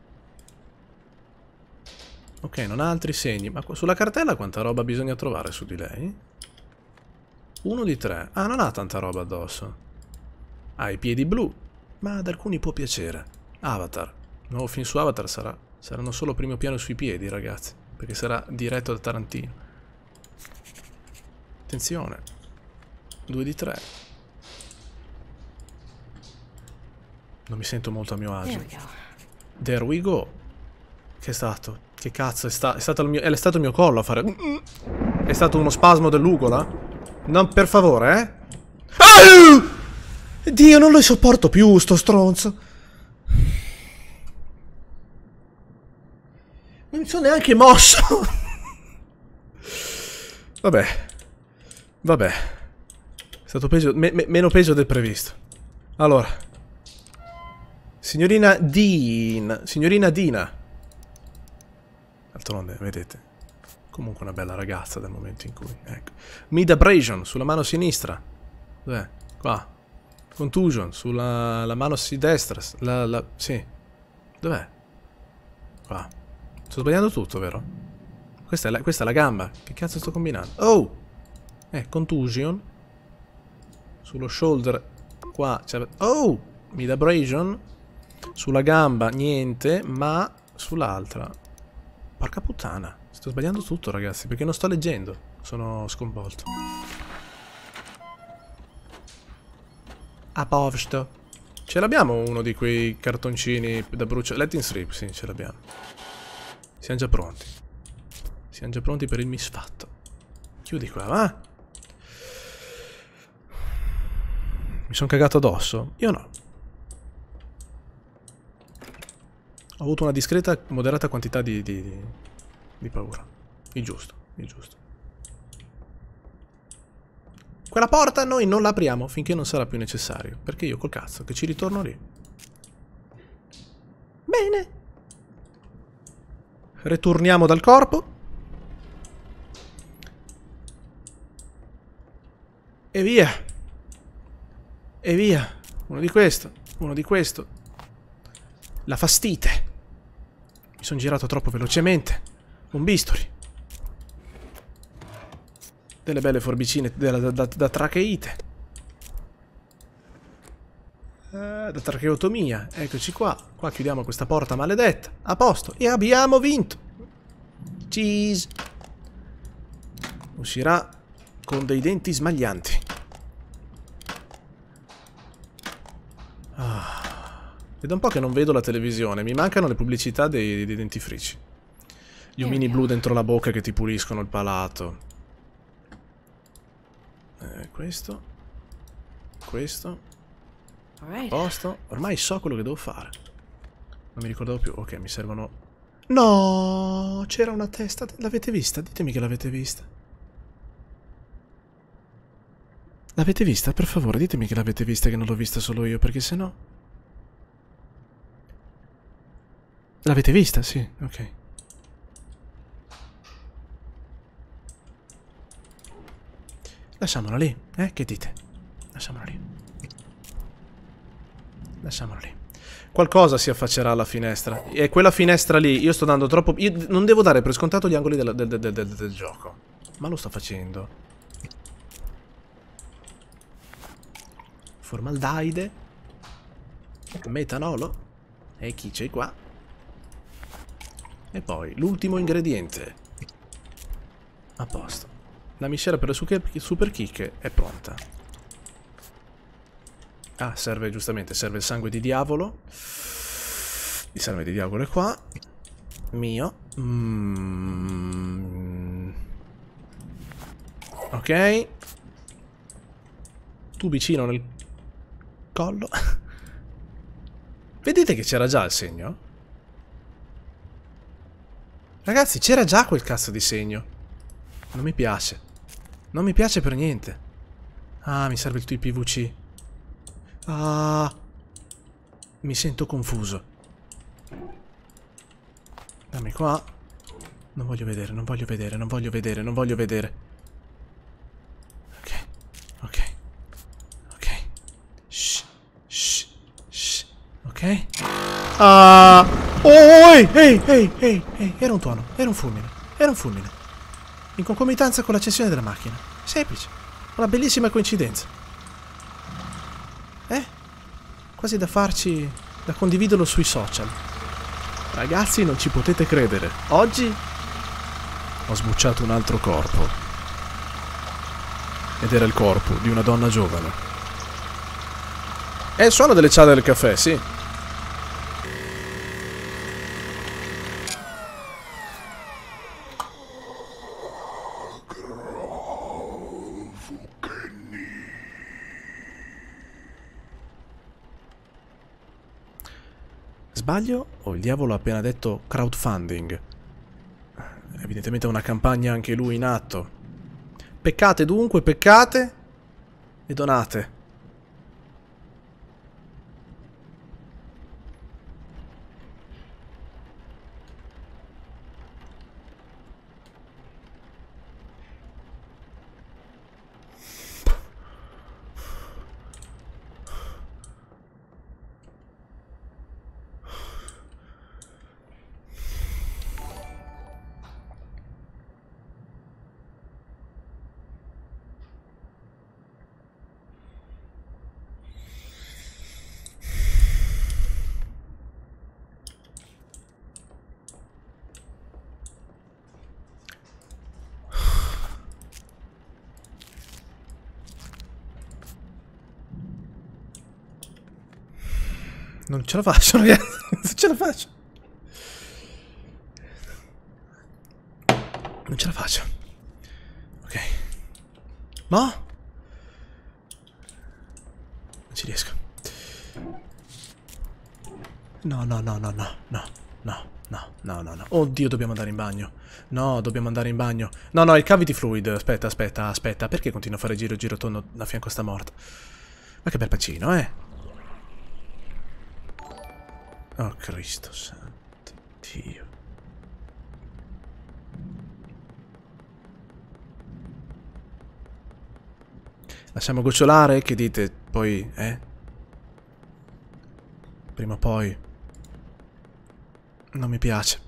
Ok, non ha altri segni, ma sulla cartella quanta roba bisogna trovare su di lei? Uno di tre. Ah, non ha tanta roba addosso. Ha i piedi blu, ma ad alcuni può piacere. Avatar. Il nuovo film su Avatar sarà. Saranno solo primo piano sui piedi, ragazzi. Perché sarà diretto da Tarantino. Attenzione. Due di tre. Non mi sento molto a mio agio. There we go. Che è stato? Che cazzo, è, sta è, stato il mio è stato il mio collo a fare... È stato uno spasmo dell'ugola? Non, per favore, eh? Ah! Dio, non lo sopporto più, sto stronzo. Non mi sono neanche mosso. Vabbè. Vabbè. È stato peggio, me me meno peggio del previsto. Allora. Signorina Dean. Signorina Dina. D'altronde, vedete, comunque una bella ragazza dal momento in cui, ecco. Mid abrasion sulla mano sinistra. Dov'è? Qua. Contusion sulla la mano destra. La, la, sì. Dov'è? Qua. Sto sbagliando tutto, vero? Questa è, la, questa è la gamba. Che cazzo sto combinando? Oh! Eh, contusion. Sullo shoulder. Qua. Oh! Mid abrasion. Sulla gamba niente, ma sull'altra. Porca puttana, sto sbagliando tutto, ragazzi, perché non sto leggendo. Sono sconvolto. A posto. Ce l'abbiamo uno di quei cartoncini da bruciare? Letting Strip, sì, ce l'abbiamo. Siamo già pronti. Siamo già pronti per il misfatto. Chiudi qua, va? Mi sono cagato addosso? Io no. Ho avuto una discreta, moderata quantità di, di, di, di paura. Il giusto, il giusto. Quella porta noi non la apriamo finché non sarà più necessario. Perché io col cazzo che ci ritorno lì. Bene. Ritorniamo dal corpo. E via. E via. Uno di questo, uno di questo. La fastite. Mi sono girato troppo velocemente. Un bisturi. Delle belle forbicine da, da, da, da tracheite. Eh, da tracheotomia. Eccoci qua. Qua chiudiamo questa porta maledetta. A posto. E abbiamo vinto. Cheese. Uscirà con dei denti smaglianti. Ah. È da un po' che non vedo la televisione, mi mancano le pubblicità dei, dei dentifrici. Gli omini blu dentro la bocca che ti puliscono il palato. Eh, questo. Questo. A posto. Ormai so quello che devo fare. Non mi ricordavo più. Ok, mi servono... No, c'era una testa. L'avete vista? Ditemi che l'avete vista. L'avete vista? Per favore, ditemi che l'avete vista, che non l'ho vista solo io, perché sennò... L'avete vista? Sì, ok. Lasciamola lì, eh? Che dite? Lasciamola lì. Lasciamola lì. Qualcosa si affaccerà alla finestra. E quella finestra lì, io sto dando troppo... Io non devo dare per scontato gli angoli del, del, del, del, del gioco. Ma lo sto facendo. Formaldeide. Metanolo. E chi c'è qua? E poi, l'ultimo ingrediente. A posto. La miscela per le super chicche è pronta. Ah, serve giustamente, serve il sangue di diavolo. Il sangue di diavolo è qua. mio. Mm. Ok. Tubicino nel collo. Vedete che c'era già il segno? Ragazzi, c'era già quel cazzo di segno. Non mi piace. Non mi piace per niente. Ah, mi serve il tuo P V C. Ah, mi sento confuso. Dammi qua. Non voglio vedere, non voglio vedere, non voglio vedere, non voglio vedere. Ok, ok, ok. Shh, shh, shh. Ok. Ah. Oh, ehi, ehi, ehi, ehi. Era un tuono, era un fulmine, era un fulmine. In concomitanza con l'accensione della macchina. Semplice. Una bellissima coincidenza. Eh? Quasi da farci... da condividerlo sui social. Ragazzi, non ci potete credere. Oggi... ho sbucciato un altro corpo. Ed era il corpo di una donna giovane. È il suono delle cialde del caffè, sì. Sbaglio o il diavolo ha appena detto crowdfunding? Evidentemente una campagna anche lui in atto. Peccate dunque, peccate e donate. Non ce la faccio, ragazzi. Non ce la faccio. Non ce la faccio. Ok. Ma? Non ci riesco. No, no, no, no, no, no, no, no, no, no, no. Oddio, dobbiamo andare in bagno. No, dobbiamo andare in bagno. No, no, il cavity fluid. Aspetta, aspetta, aspetta. Perché continua a fare giro, giro, tonno da fianco a sta morta? Ma che bel pacino, eh? Oh, Cristo santo, Dio. Lasciamo gocciolare, che dite? Poi, eh? Prima o poi... non mi piace.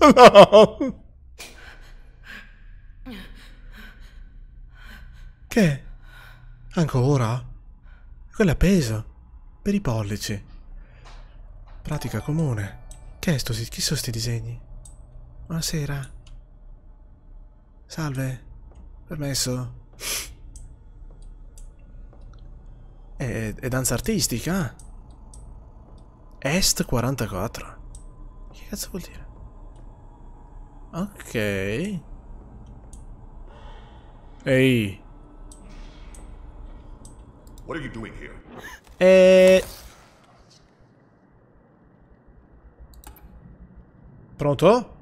No! Che? Ancora? Quella pesa. Per i pollici. Pratica comune. Che è sto? Chi sono sti disegni? Buonasera. Salve. Permesso. È, è danza artistica? Est quarantaquattro. Che cazzo vuol dire? Ok. Ehi. What are you doing here? Eh... Pronto?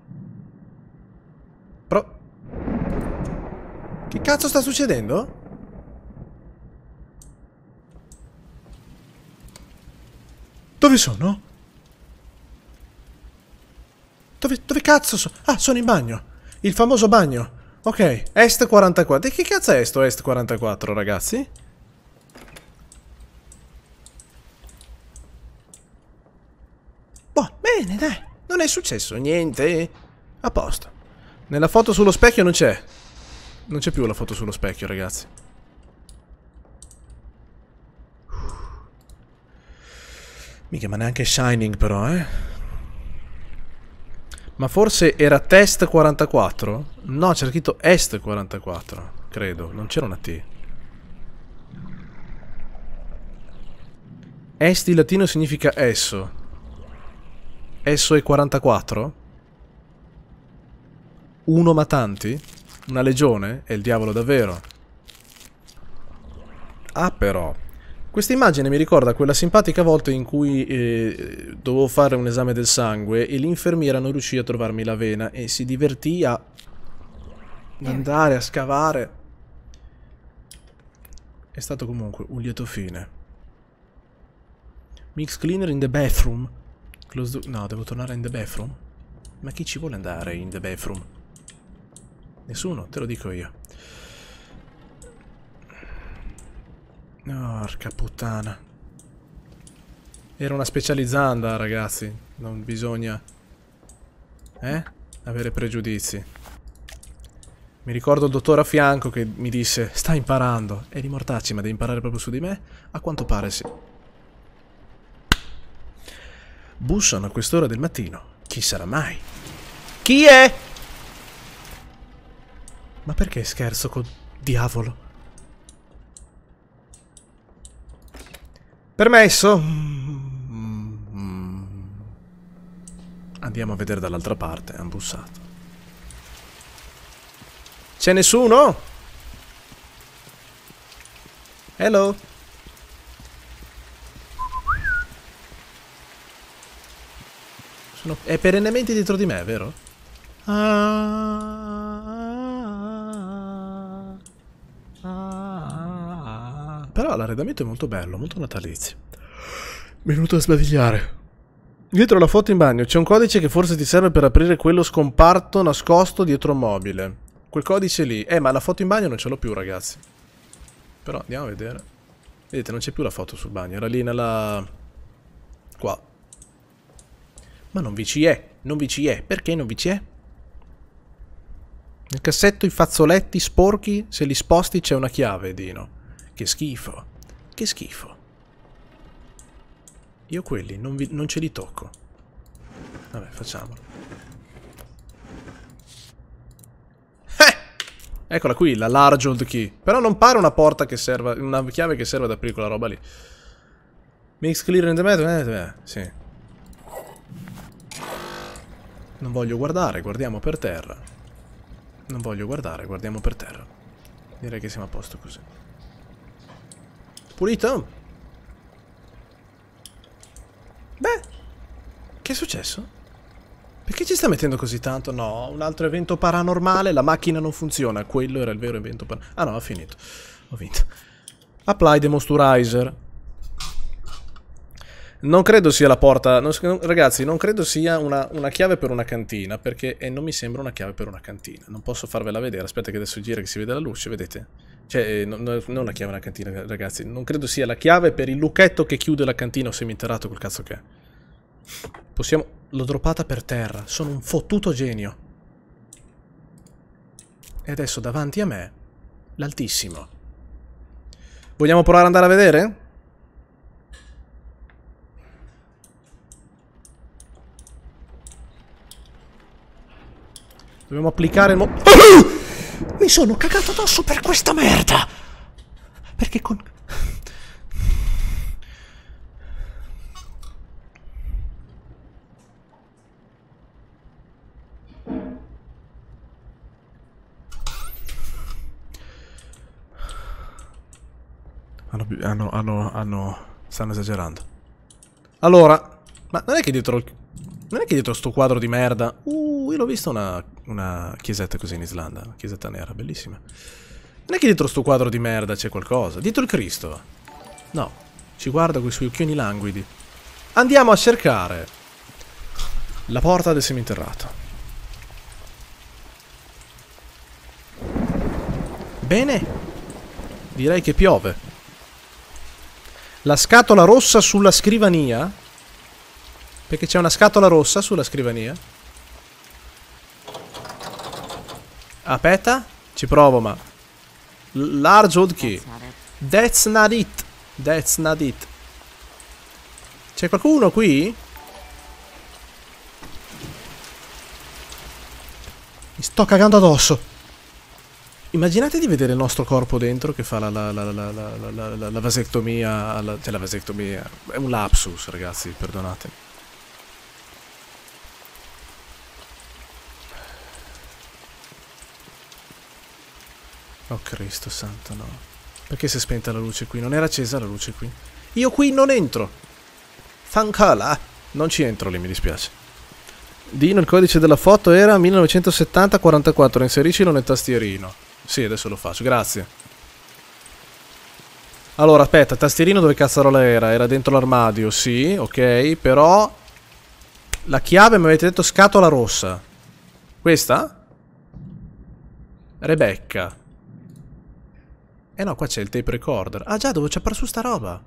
Pro... Che cazzo sta succedendo? Dove sono? Dove, dove cazzo sono? Ah, sono in bagno. Il famoso bagno. Ok, Est quarantaquattro. E che cazzo è sto Est quarantaquattro, ragazzi? Bene, dai, non è successo niente. A posto. Nella foto sullo specchio non c'è. Non c'è più la foto sullo specchio, ragazzi. Mica, ma neanche Shining, però, eh. Ma forse era Test quarantaquattro? No, c'era scritto Est quarantaquattro, credo. Non c'era una T. Est in latino significa esso. Esso è quarantaquattro? Uno ma tanti? Una legione? È il diavolo davvero. Ah però... Questa immagine mi ricorda quella simpatica volta in cui eh, dovevo fare un esame del sangue e l'infermiera non riuscì a trovarmi la vena e si divertì a andare a scavare. È stato comunque un lieto fine. Mix cleaner in the bathroom. Close the... No, devo tornare in the bathroom? Ma chi ci vuole andare in the bathroom? Nessuno, te lo dico io. Porca puttana. Era una specializzanda, ragazzi. Non bisogna eh? avere pregiudizi. Mi ricordo il dottore a fianco che mi disse: sta imparando. E di mortacci, ma devi imparare proprio su di me? A quanto pare sì. Bussano a quest'ora del mattino. Chi sarà mai? Chi è? Ma perché scherzo col diavolo? Permesso? Andiamo a vedere dall'altra parte. Han bussato. C'è nessuno? Hello? Sono... È perennemente dietro di me, vero? Ah, ah, ah, ah. Però l'arredamento è molto bello, molto natalizio. Venuto a sbadigliare. Dietro la foto in bagno c'è un codice che forse ti serve per aprire quello scomparto nascosto dietro un mobile. Quel codice lì. Eh, ma la foto in bagno non ce l'ho più, ragazzi. Però andiamo a vedere. Vedete, non c'è più la foto sul bagno. Era lì nella... Qua. Ma non vi ci è. Non vi ci è. Perché non vi ci è? Nel cassetto i fazzoletti sporchi. Se li sposti c'è una chiave, Dino. Che schifo, che schifo. Io quelli non, vi, non ce li tocco. Vabbè, facciamolo. Eh! Eccola qui, la large old key. Però non pare una porta che serva, una chiave che serva ad aprire quella roba lì. Mix clear in the metal, eh, sì. Non voglio guardare, guardiamo per terra. Non voglio guardare, guardiamo per terra. Direi che siamo a posto così. Pulito? Beh, che è successo? Perché ci sta mettendo così tanto? No, un altro evento paranormale, la macchina non funziona. Quello era il vero evento paranormale. Ah no, ha finito. Ho vinto. Apply the moisturizer. Non credo sia la porta... Non, ragazzi, non credo sia una, una chiave per una cantina, perché eh, non mi sembra una chiave per una cantina. Non posso farvela vedere. Aspetta che adesso gira che si vede la luce, vedete? Cioè, no, no, non la chiave della cantina, ragazzi. Non credo sia la chiave per il lucchetto che chiude la cantina o seminterrato, quel cazzo che è. Possiamo... L'ho droppata per terra. Sono un fottuto genio. E adesso davanti a me... L'altissimo. Vogliamo provare ad andare a vedere? Dobbiamo applicare il mo... Oh! Mi sono cagato addosso per questa merda! Perché con... Hanno... Hanno... Hanno... hanno... Stanno esagerando. Allora... Ma non è che dietro... Non è che dietro sto quadro di merda... Uh, io l'ho visto una... Una chiesetta così in Islanda, una chiesetta nera, bellissima. Non è che dietro sto quadro di merda c'è qualcosa. Dietro il Cristo. No, ci guarda con i suoi occhioni languidi. Andiamo a cercare la porta del seminterrato. Bene. Direi che piove. La scatola rossa sulla scrivania. Perché c'è una scatola rossa sulla scrivania. Aspetta, ci provo, ma... Large old key. That's not it. That's not it. C'è qualcuno qui? Mi sto cagando addosso. Immaginate di vedere il nostro corpo dentro che fa la, la, la, la, la, la, la, la vasectomia, la, cioè la vasectomia, è un lapsus ragazzi, perdonate. Oh Cristo santo, no. Perché si è spenta la luce qui? Non era accesa la luce qui? Io qui non entro! Fancola! Non ci entro lì, mi dispiace. Dino, il codice della foto era millenovecentosettanta quarantaquattro, inseriscilo nel tastierino. Sì, adesso lo faccio, grazie. Allora, aspetta, tastierino dove cazzarola era? Era dentro l'armadio, sì, ok, però... La chiave mi avete detto scatola rossa. Questa? Rebecca. Eh no, qua c'è il tape recorder. Ah già, dove c'è apparso sta roba?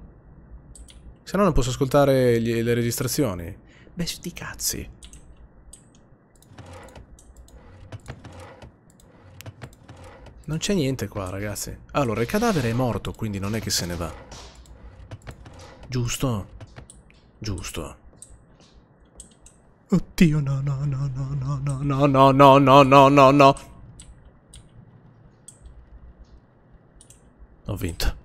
Se no non posso ascoltare gli, le registrazioni. Beh, sti cazzi. Non c'è niente qua, ragazzi. Allora, il cadavere è morto, quindi non è che se ne va. Giusto? Giusto. Oddio, no, no, no, no, no, no, no, no, no, no, no, no, no. Ho vinto.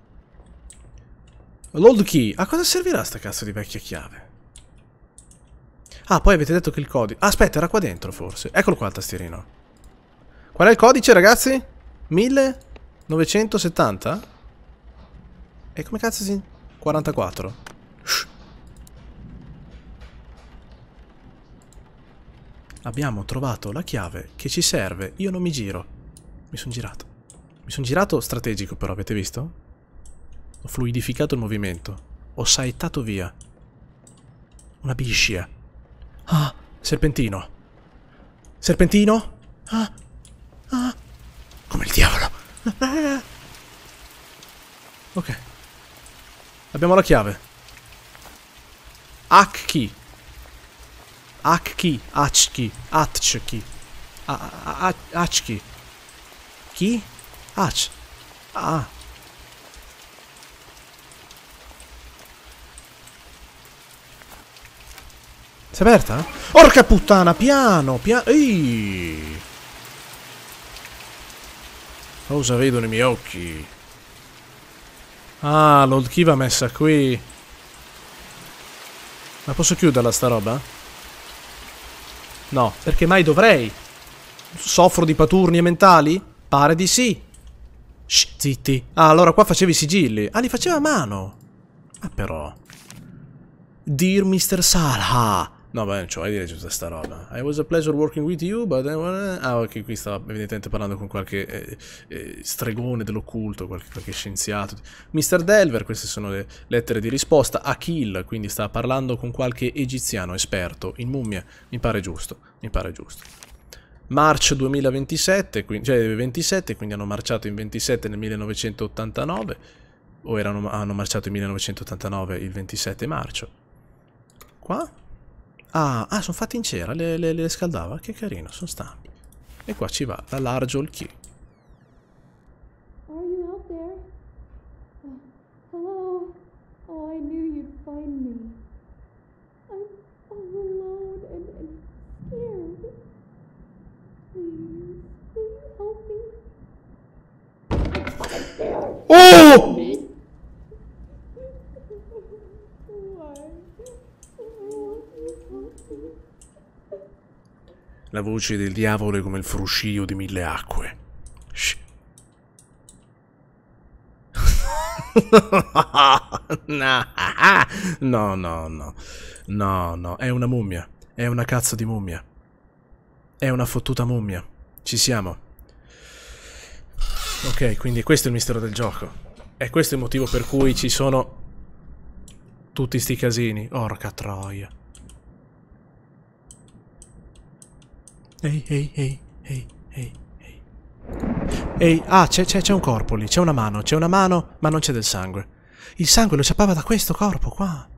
L'old key. A cosa servirà sta cazzo di vecchia chiave? Ah, poi avete detto che il codice... Ah, aspetta, era qua dentro, forse. Eccolo qua il tastierino. Qual è il codice, ragazzi? millenovecentosettanta? E come cazzo si... quarantaquattro. Shh. Abbiamo trovato la chiave che ci serve. Io non mi giro. Mi sono girato. Mi sono girato strategico però, avete visto? Ho fluidificato il movimento. Ho saettato via. Una biscia. Ah, serpentino. Serpentino? Ah, ah. Come il diavolo. Ok. Abbiamo la chiave. Hack-key. Hack-key. Hack-key. Hack-key. Hack-key. Chi? Hack. Ah. Si è aperta? Porca puttana, piano, piano. Ehi. Cosa vedo nei miei occhi? Ah, l'old key va messa qui. Ma posso chiuderla sta roba? No, perché mai dovrei? Soffro di paturnie mentali? Pare di sì. Shh, zitti. Ah, allora qua facevi i sigilli. Ah, li faceva a mano. Ah, però. Dear mister Salha. No, beh, non c'ho idea di tutta sta roba. I was a pleasure working with you, but... Ah, ok, qui stava evidentemente parlando con qualche eh, eh, stregone dell'occulto, qualche, qualche scienziato. mister Delver, queste sono le lettere di risposta. Akil, quindi stava parlando con qualche egiziano esperto in mummia. Mi pare giusto, mi pare giusto. March duemilaventisette, quindi, cioè ventisette, quindi hanno marciato in ventisette nel millenovecentottantanove. O erano, hanno marciato in millenovecentottantanove il ventisette marzo. Qua... Ah, ah, sono fatte in cera, le, le, le scaldava, che carino, sono stampi. E qua ci va la large all key. Are you out there? Oh, hello. Oh, I knew you'd find me. I'm all alone and, and scared. Please, will you help me? I'm fucking scared. Oh! La voce del diavolo è come il fruscio di mille acque. Shh. No, no, no. No, no. È una mummia. È una cazzo di mummia. È una fottuta mummia. Ci siamo. Ok, quindi questo è il mistero del gioco. E questo è il motivo per cui ci sono... tutti sti casini. Orca troia. Ehi, ehi, ehi, ehi, ehi, ehi. Ehi, ah, c'è un corpo lì, c'è una mano, c'è una mano, ma non c'è del sangue. Il sangue lo sciappava da questo corpo qua.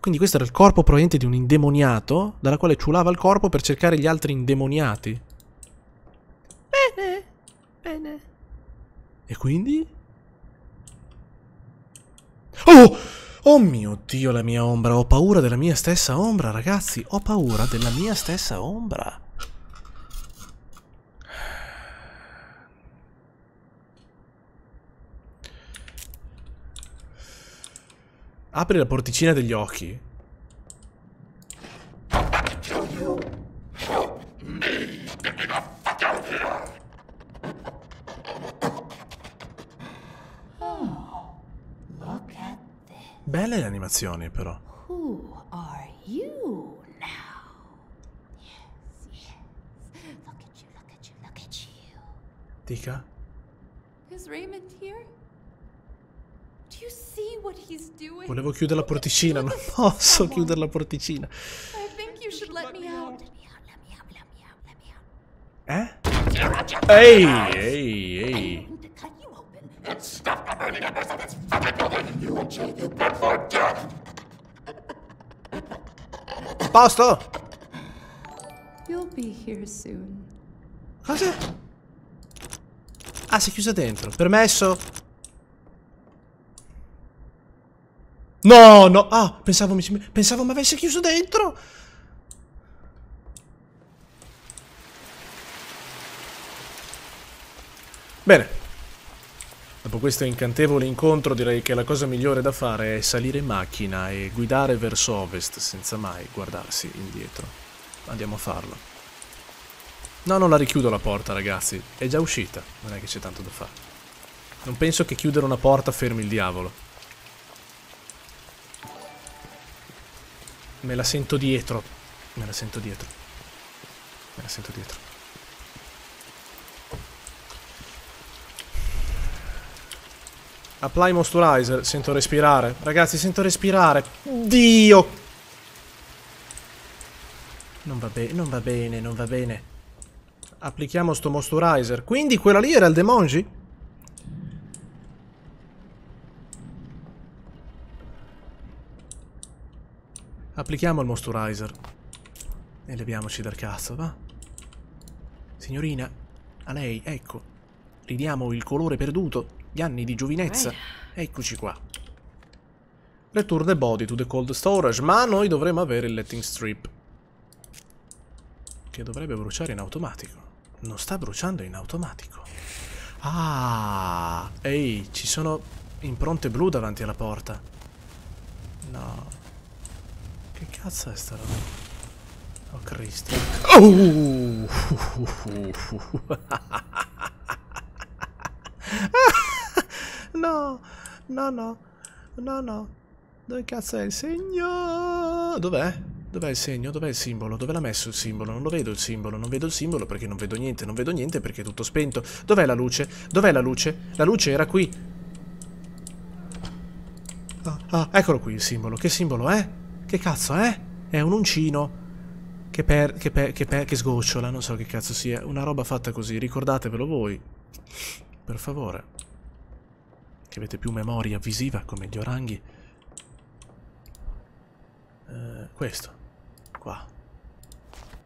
Quindi questo era il corpo proveniente di un indemoniato, dalla quale ciulava il corpo per cercare gli altri indemoniati. Bene, bene. E quindi? Oh! Oh mio Dio, la mia ombra, ho paura della mia stessa ombra, ragazzi, ho paura della mia stessa ombra. Apri la porticina degli occhi. Belle le animazioni, però. Who are you now? Yes, yes. Look at you, look at you, look at you. Dica. Is Raymond here? Do you see what he's doing? Volevo chiudere la porticina, non posso chiudere la porticina. I think you should let me out. Eh? Ehi, ehi, ehi. A posto? Cosa? Ah, si è chiusa dentro. Permesso? No, no. Ah, pensavo mi, pensavo mi avesse chiuso dentro. Bene. Dopo questo incantevole incontro direi che la cosa migliore da fare è salire in macchina e guidare verso ovest senza mai guardarsi indietro. Andiamo a farlo. No, non la richiudo la porta, ragazzi. È già uscita, non è che c'è tanto da fare. Non penso che chiudere una porta fermi il diavolo. Me la sento dietro. Me la sento dietro. Me la sento dietro. Apply moisturizer, sento respirare. Ragazzi, sento respirare. Dio! Non va bene, non va bene, non va bene. Applichiamo sto moisturizer. Quindi quella lì era il Demonji? Applichiamo il moisturizer. E leviamoci dal cazzo, va? Signorina, a lei, ecco. Ridiamo il colore perduto. Gli anni di giovinezza. Eccoci qua. Return the body to the cold storage. Ma noi dovremmo avere il letting strip, che dovrebbe bruciare in automatico. Non sta bruciando in automatico. Ah. Ehi, ci sono impronte blu davanti alla porta. No. Che cazzo è sta roba? Oh Cristo. Oh. No, no, no, no, no. Dove cazzo è il segno? Dov'è? Dov'è il segno? Dov'è il simbolo? Dove l'ha messo il simbolo? Non lo vedo il simbolo, non vedo il simbolo perché non vedo niente, non vedo niente perché è tutto spento. Dov'è la luce? Dov'è la luce? La luce era qui. Ah, ah, eccolo qui il simbolo. Che simbolo è? Che cazzo è? È un uncino. Che per, che per, che per, che sgocciola, non so che cazzo sia. Una roba fatta così, ricordatevelo voi. Per favore. Che avete più memoria visiva come gli oranghi. Eh, questo qua.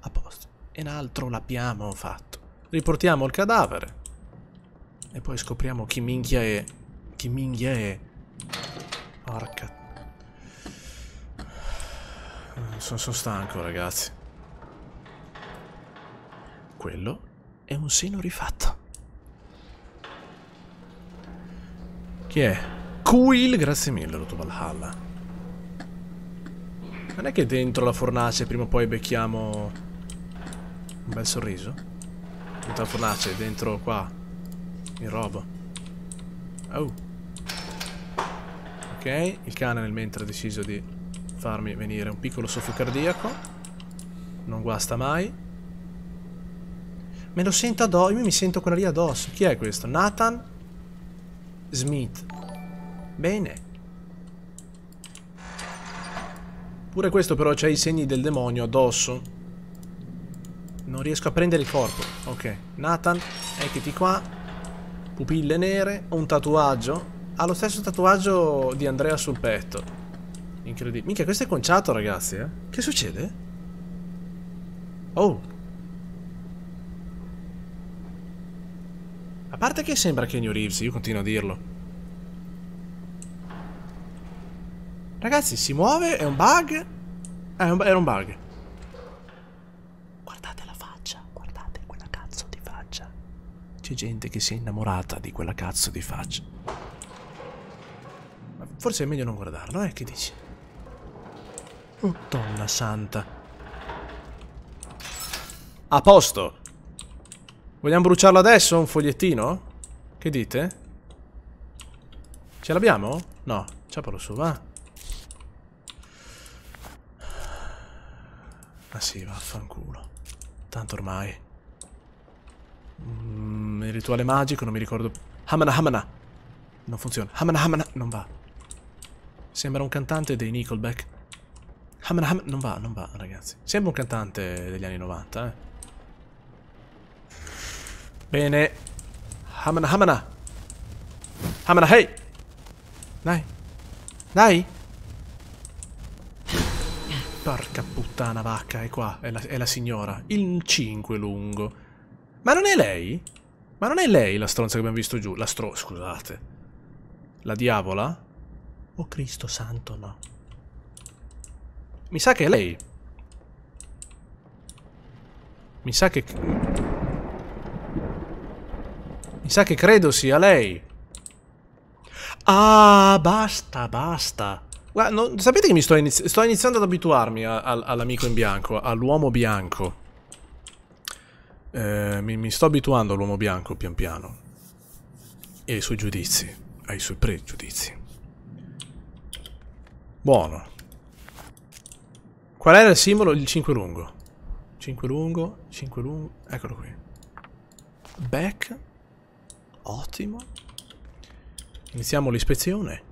A posto. E un altro l'abbiamo fatto. Riportiamo il cadavere. E poi scopriamo chi minchia è. Chi minchia è. Porca. Sono, sono stanco, ragazzi. Quello è un sino rifatto. Chi è? Quill, grazie mille, Roto Valhalla. Non è che dentro la fornace prima o poi becchiamo un bel sorriso? Dentro la fornace, dentro qua. Il robo. Oh. Ok, il cane nel mentre ha deciso di farmi venire un piccolo soffio cardiaco. Non guasta mai. Me lo sento addosso, io mi sento quella lì addosso. Chi è questo? Nathan? Smith. Bene. Pure questo però c'ha i segni del demonio addosso. Non riesco a prendere il corpo. Ok. Nathan, eccoti qua. Pupille nere. Un tatuaggio. Ha lo stesso tatuaggio di Andrea sul petto. Incredibile. Minchia, questo è conciato, ragazzi, eh. Che succede? Oh. A parte che sembra che New Reeves, io continuo a dirlo. Ragazzi, si muove, è un bug. È un, era un bug. Guardate la faccia, guardate quella cazzo di faccia. C'è gente che si è innamorata di quella cazzo di faccia. forse è meglio non guardarlo, eh, che dici? Oh, donna santa. A posto. Vogliamo bruciarlo adesso, un fogliettino? Che dite? Ce l'abbiamo? No, ciapalo su, va. Ah sì, vaffanculo. Tanto ormai. Mm, il rituale magico, non mi ricordo. Hamana Hamana. Non funziona. Hamana Hamana. Non va. Sembra un cantante dei Nickelback. Hamana Hamana. Non va, non va, ragazzi. Sembra un cantante degli anni novanta, eh. Bene. Hamana Hamana. Hamana hey. Dai. Dai. Porca puttana vacca, è qua, è la, è la signora. Il cinque lungo. Ma non è lei? Ma non è lei la stronza che abbiamo visto giù? La stro... scusate. La diavola? Oh Cristo santo, no. Mi sa che è lei. Mi sa che... Mi sa che credo sia lei. Ah, basta, basta. Guarda, non, sapete che mi sto, inizi sto iniziando ad abituarmi all'amico in bianco, all'uomo bianco. Eh, mi, mi sto abituando all'uomo bianco pian piano. E ai suoi giudizi, ai suoi pregiudizi. Buono. Qual era il simbolo? Il cinque lungo. cinque lungo, cinque lungo, eccolo qui. Back. Ottimo. Iniziamo l'ispezione.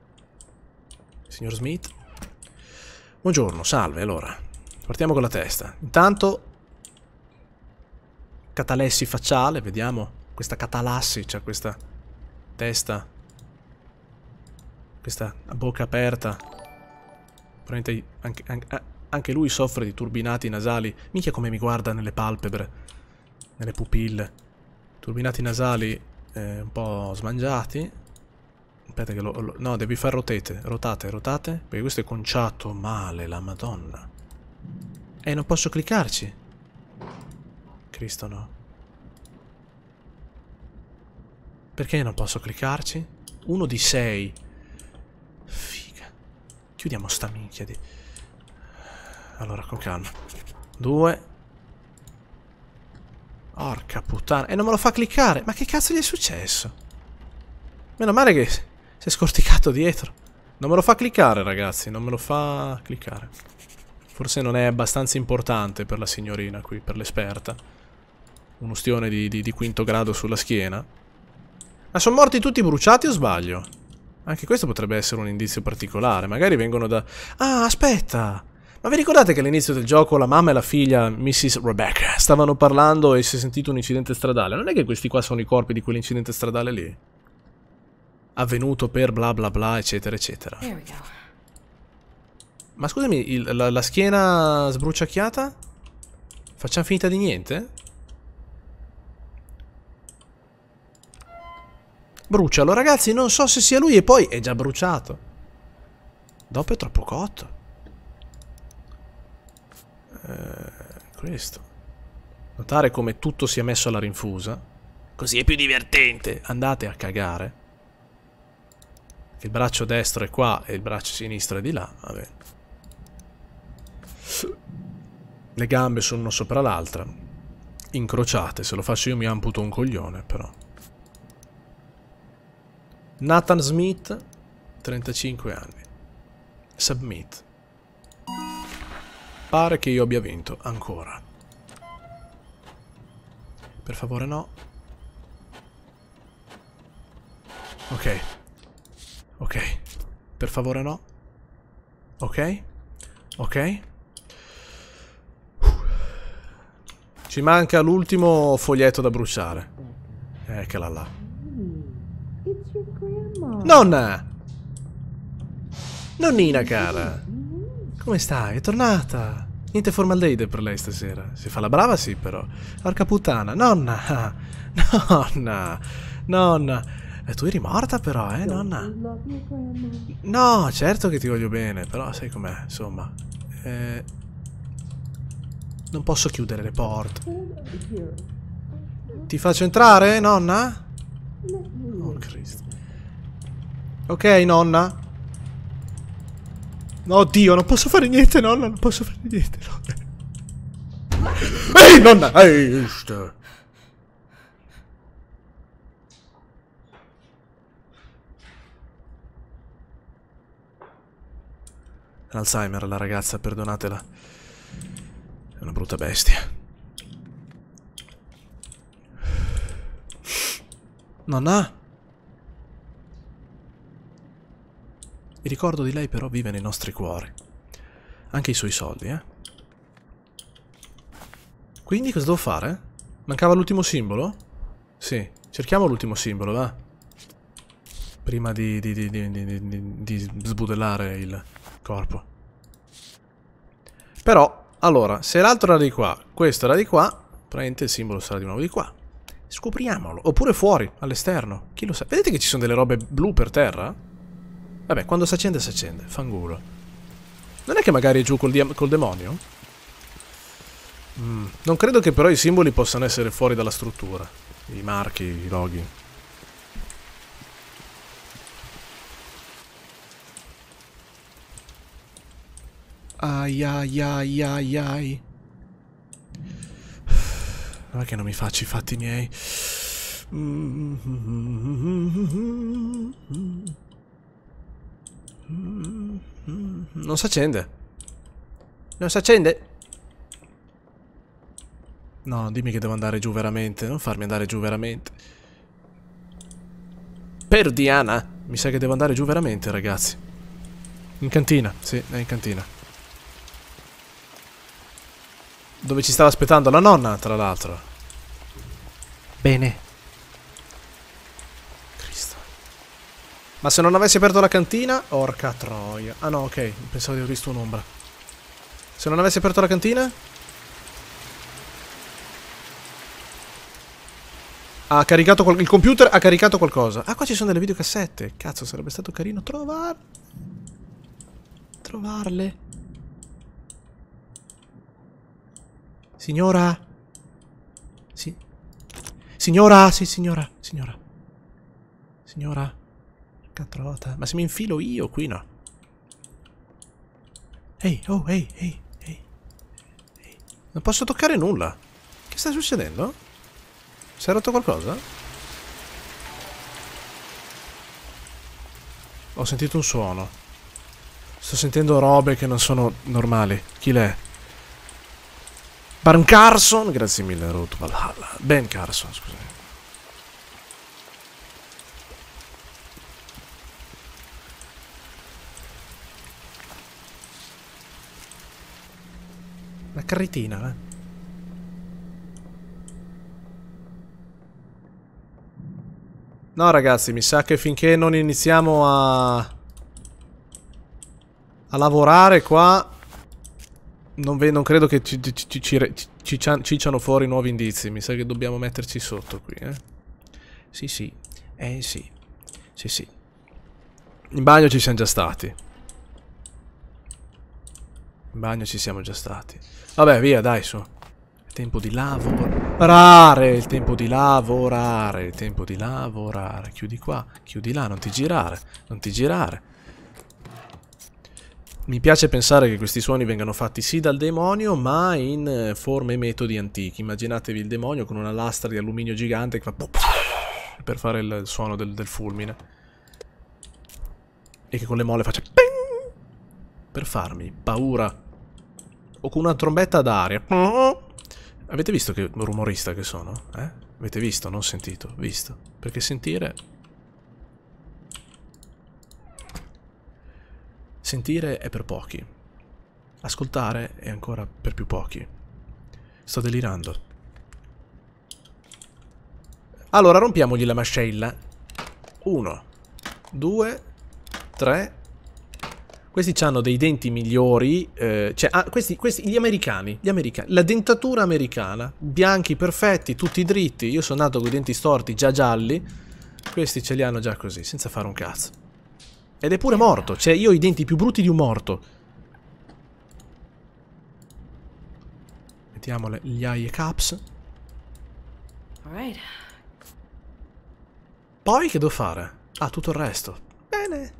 Signor Smith. Buongiorno, salve, allora. Partiamo con la testa. Intanto... catalessi facciale, vediamo. Questa catalassi, cioè questa testa. Questa bocca aperta. Probabilmente anche, anche, anche lui soffre di turbinati nasali. Minchia come mi guarda nelle palpebre. Nelle pupille. Turbinati nasali eh, un po' smangiati. Aspetta che lo, lo... no, devi far rotete. Rotate, rotate. Perché questo è conciato male, la madonna. E eh, non posso cliccarci. Cristo no. Perché non posso cliccarci? Uno di sei. Figa. Chiudiamo sta minchia di... Allora, con calma. Due. Porca puttana. E eh, non me lo fa cliccare. Ma che cazzo gli è successo? Meno male che... si è scorticato dietro. Non me lo fa cliccare, ragazzi. Non me lo fa cliccare. Forse non è abbastanza importante per la signorina qui, per l'esperta. Un ustione di, di, di quinto grado sulla schiena. Ma sono morti tutti bruciati o sbaglio? Anche questo potrebbe essere un indizio particolare. Magari vengono da... Ah, aspetta! Ma vi ricordate che all'inizio del gioco la mamma e la figlia, missus Rebecca, stavano parlando e si è sentito un incidente stradale? Non è che questi qua sono i corpi di quell'incidente stradale lì? Avvenuto per bla bla bla eccetera eccetera. Ma scusami, il, la, la schiena sbruciacchiata? Facciamo finta di niente? Brucialo ragazzi, non so se sia lui e poi è già bruciato. Dopo è troppo cotto. Eh, questo. Notare come tutto sia messo alla rinfusa. Così è più divertente. Andate a cagare. Il braccio destro è qua e il braccio sinistro è di là. Vabbè. Le gambe sono una sopra l'altra. Incrociate. Se lo faccio io mi amputo un coglione, però. Nathan Smith, trentacinque anni. Submit. Pare che io abbia vinto ancora. Per favore no. Ok. Ok, per favore no. Ok, ok. Ci manca l'ultimo foglietto da bruciare. Eccola là. Nonna! Nonnina cara! Come stai? È tornata! Niente formaldeide per lei stasera. Si fa la brava sì però. Porca puttana, nonna! Nonna! Nonna! E tu eri morta però, eh, nonna? No, certo che ti voglio bene, però sai com'è, insomma. Eh, non posso chiudere le porte. Ti faccio entrare, nonna? Oh, Cristo. Ok, nonna. Oddio, non posso fare niente, nonna, non posso fare niente, nonna. Ehi, nonna! Ehi, sta. Alzheimer, la ragazza, perdonatela. È una brutta bestia. Nonna? Il ricordo di lei però vive nei nostri cuori. Anche i suoi soldi, eh. Quindi cosa devo fare? Mancava l'ultimo simbolo? Sì, cerchiamo l'ultimo simbolo, va. Prima di, di, di, di, di, di, di sbudellare il corpo. Però, allora, se l'altro era di qua, questo era di qua, praticamente il simbolo sarà di nuovo di qua. Scopriamolo. Oppure fuori, all'esterno. Chi lo sa? Vedete che ci sono delle robe blu per terra? Vabbè, quando si accende, si accende. Fangulo. Non è che magari è giù col, col demonio? Mm. Non credo che però i simboli possano essere fuori dalla struttura. I marchi, i loghi. Ai ai ai ai ai. Non è che non mi faccio i fatti miei. Non si accende. Non si accende. No, dimmi che devo andare giù veramente. Non farmi andare giù veramente. Per Diana. Mi sa che devo andare giù veramente, ragazzi. In cantina. Sì, è in cantina. Dove ci stava aspettando la nonna, tra l'altro. Bene. Cristo. Ma se non avessi aperto la cantina... Orca troia. Ah no, ok. Pensavo di aver visto un'ombra. Se non avessi aperto la cantina... Ha caricato qual... il computer ha caricato qualcosa. Ah, qua ci sono delle videocassette. Cazzo, sarebbe stato carino trovar... trovarle. Signora? Sì. Signora? Sì, signora. Signora. Signora. Catrota. Ma se mi infilo io qui, no. Ehi, oh, ehi, ehi, ehi. Non posso toccare nulla. Che sta succedendo? Si è rotto qualcosa? Ho sentito un suono. Sto sentendo robe che non sono normali. Chi l'è? Baron Carson, grazie mille, Ruth Valhalla. Ben Carson, scusami. Una carretina, eh. No, ragazzi, mi sa che finché non iniziamo a... a lavorare qua... Non, non credo che ci, ci, ci, ci, cicciano fuori nuovi indizi. Mi sa che dobbiamo metterci sotto qui, eh? Sì, sì. Eh, sì. Sì, sì. In bagno ci siamo già stati. In bagno ci siamo già stati. Vabbè, via, dai, su. È tempo di lavorare. Il tempo di lavorare. Il tempo di lavorare. Chiudi qua, chiudi là, non ti girare. Non ti girare. Mi piace pensare che questi suoni vengano fatti sì dal demonio, ma in forme e metodi antichi. Immaginatevi il demonio con una lastra di alluminio gigante che fa... per fare il suono del, del fulmine. E che con le molle faccia... per farmi paura. O con una trombetta d'aria. Avete visto che rumorista che sono? Eh? Avete visto? Non sentito. Visto. Perché sentire... Sentire è per pochi. Ascoltare è ancora per più pochi. Sto delirando. Allora, rompiamogli la mascella. Uno, due, tre. Questi hanno dei denti migliori. Eh, cioè, ah, questi, questi, gli americani, gli americani. La dentatura americana. Bianchi, perfetti, tutti dritti. Io sono nato con i denti storti, già gialli. Questi ce li hanno già così, senza fare un cazzo. Ed è pure morto, cioè io ho i denti più brutti di un morto. Mettiamo le, gli eye caps. Alright. Poi che devo fare? Ah, tutto il resto. Bene.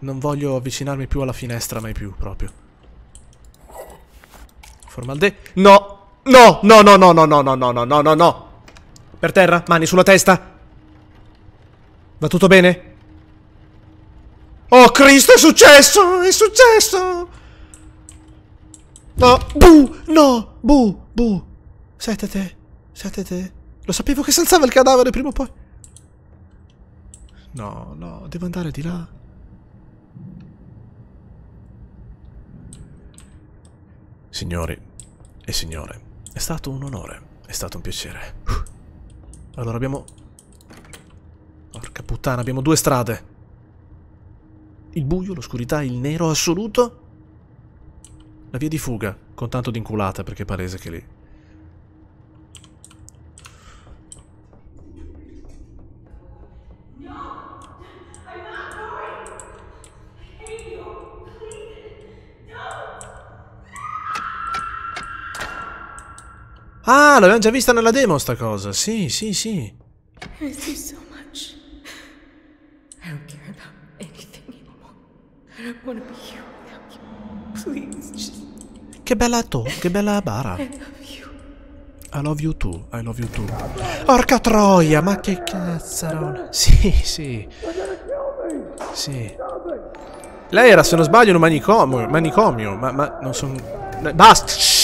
Non voglio avvicinarmi più alla finestra, mai più, proprio. Formalde... No! No! No, no, no, no, no, no, no, no, no, no! Per terra, mani sulla testa! Va tutto bene? Oh, Cristo, è successo! È successo! No! Buh! No! Buh! Buh! Setete! Setete! Lo sapevo che si alzava il cadavere prima o poi! No, no, devo andare di là. Signori e signore, è stato un onore, è stato un piacere. Allora abbiamo... Porca puttana, abbiamo due strade. Il buio, l'oscurità, il nero assoluto. La via di fuga, con tanto di inculata, perché è palese che lì... Ah, l'avevamo già vista nella demo sta cosa. Sì, sì, sì. I see so much. I don't care about anything anymore. I don't want to be here without you. Please, just... Che bella tu, che bella bara. I love you. I love you too, I love you too. Porca troia, ma che cazzarola. Sì, sì. Sì. Lei era, se non sbaglio, in un manicomio, manicomio, ma, ma non sono... Basta!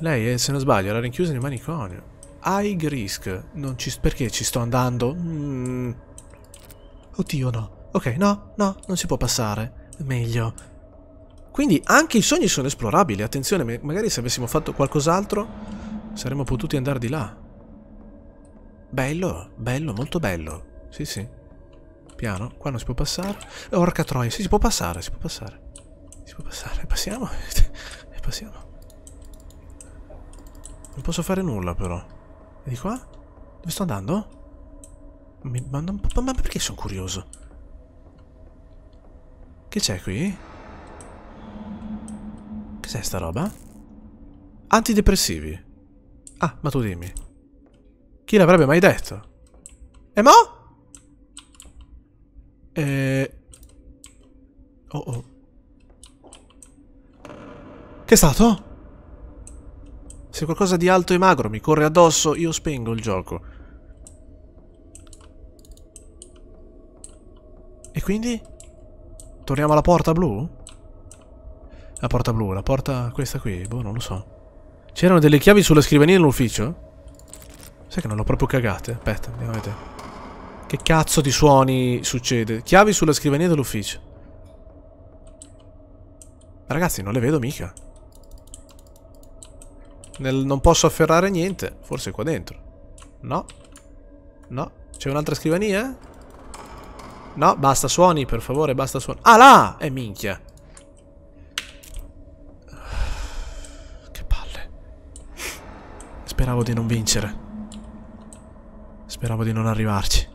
Lei, eh, se non sbaglio, era rinchiusa nel manicomio. High risk. Non ci... Perché ci sto andando? Mm. Oddio, no. Ok, no, no, non si può passare. Meglio. Quindi anche i sogni sono esplorabili. Attenzione, magari se avessimo fatto qualcos'altro saremmo potuti andare di là. Bello, bello, molto bello. Sì, sì. Piano, qua non si può passare. Orca troia, sì, si può passare, si può passare. Si può passare, passiamo. E passiamo. Non posso fare nulla, però. E di qua? Dove sto andando? Mi, ma, non, ma perché sono curioso? Che c'è qui? Cos'è sta roba? Antidepressivi. Ah, ma tu dimmi. Chi l'avrebbe mai detto? E mo? E... Oh oh. Che è stato? Se qualcosa di alto e magro mi corre addosso, io spengo il gioco. E quindi? Torniamo alla porta blu? La porta blu, la porta questa qui? Boh, non lo so. C'erano delle chiavi sulla scrivania nell'ufficio? Sai che non l'ho proprio cagate? Aspetta, andiamo a vedere. Che cazzo di suoni succede? Chiavi sulla scrivania dell'ufficio. Ragazzi, non le vedo mica. Nel non posso afferrare niente. Forse qua dentro. No. No. C'è un'altra scrivania? No, basta suoni, per favore, basta suoni. Ah, là! Eh, minchia. Che palle. Speravo di non vincere. Speravo di non arrivarci.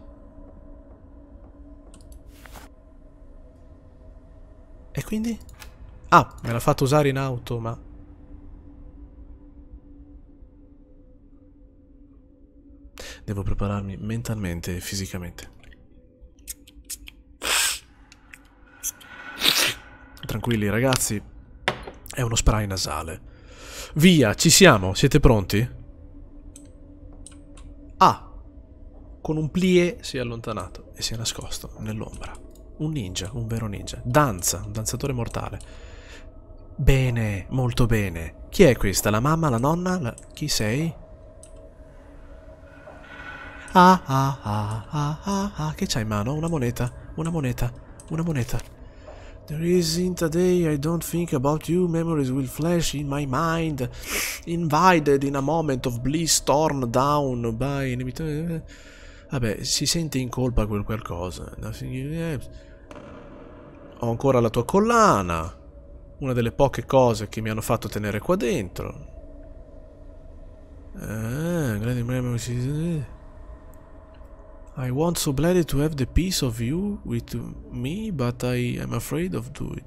E quindi? Ah, me l'ha fatto usare in auto, ma... Devo prepararmi mentalmente e fisicamente. Tranquilli ragazzi, è uno spray nasale. Via, ci siamo, siete pronti? Ah, con un plié si è allontanato e si è nascosto nell'ombra. Un ninja, un vero ninja. Danza, un danzatore mortale. Bene, molto bene. Chi è questa? La mamma, la nonna? La... Chi sei? Ah, ah, ah, ah, ah, ah, che c'ha in mano? Una moneta, una moneta, una moneta. There isn't a day I don't think about you, memories will flash in my mind, invited in a moment of bliss torn down by... Vabbè, si sente in colpa quel qualcosa. Ho ancora la tua collana, una delle poche cose che mi hanno fatto tenere qua dentro. Ah, grandi memories... I want so gladly to have the peace of you with me, but I am afraid of do it,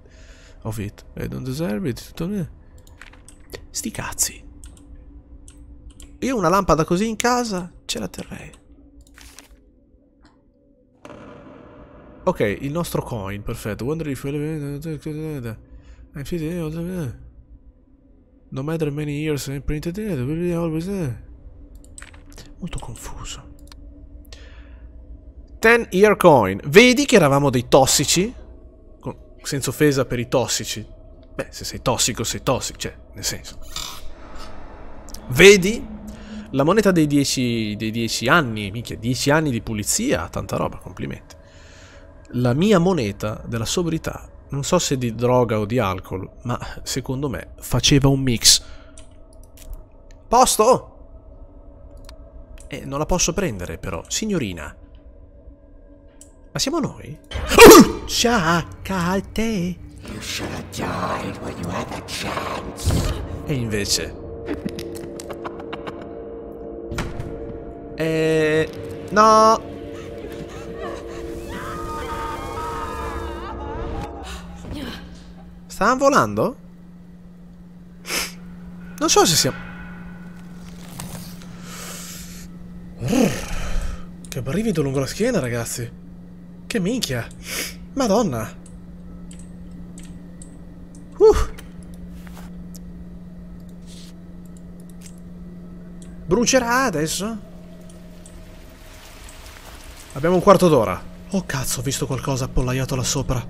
of it. I don't deserve it. Don't... Sti cazzi. Io una lampada così in casa ce la terrei. Ok, il nostro coin, perfetto. Wonder if no matter many years I printed it, will always. Molto confuso. ten year coin. Vedi che eravamo dei tossici? Con... Senza offesa per i tossici. Beh, se sei tossico, sei tossico. Cioè, nel senso. Vedi? La moneta dei dieci anni, minchia, dieci anni di pulizia, tanta roba, complimenti. La mia moneta della sobrietà, non so se di droga o di alcol, ma secondo me faceva un mix. Posto? Eh, non la posso prendere però, signorina. Ma siamo noi? Ciao, calte. You should have died when you had a chance. E invece... Eh... No! Stavano volando? Non so se siamo... Che brivido lungo la schiena, ragazzi! Che minchia! Madonna! Uh. Brucerà adesso? Abbiamo un quarto d'ora. Oh cazzo, ho visto qualcosa appollaiato là sopra.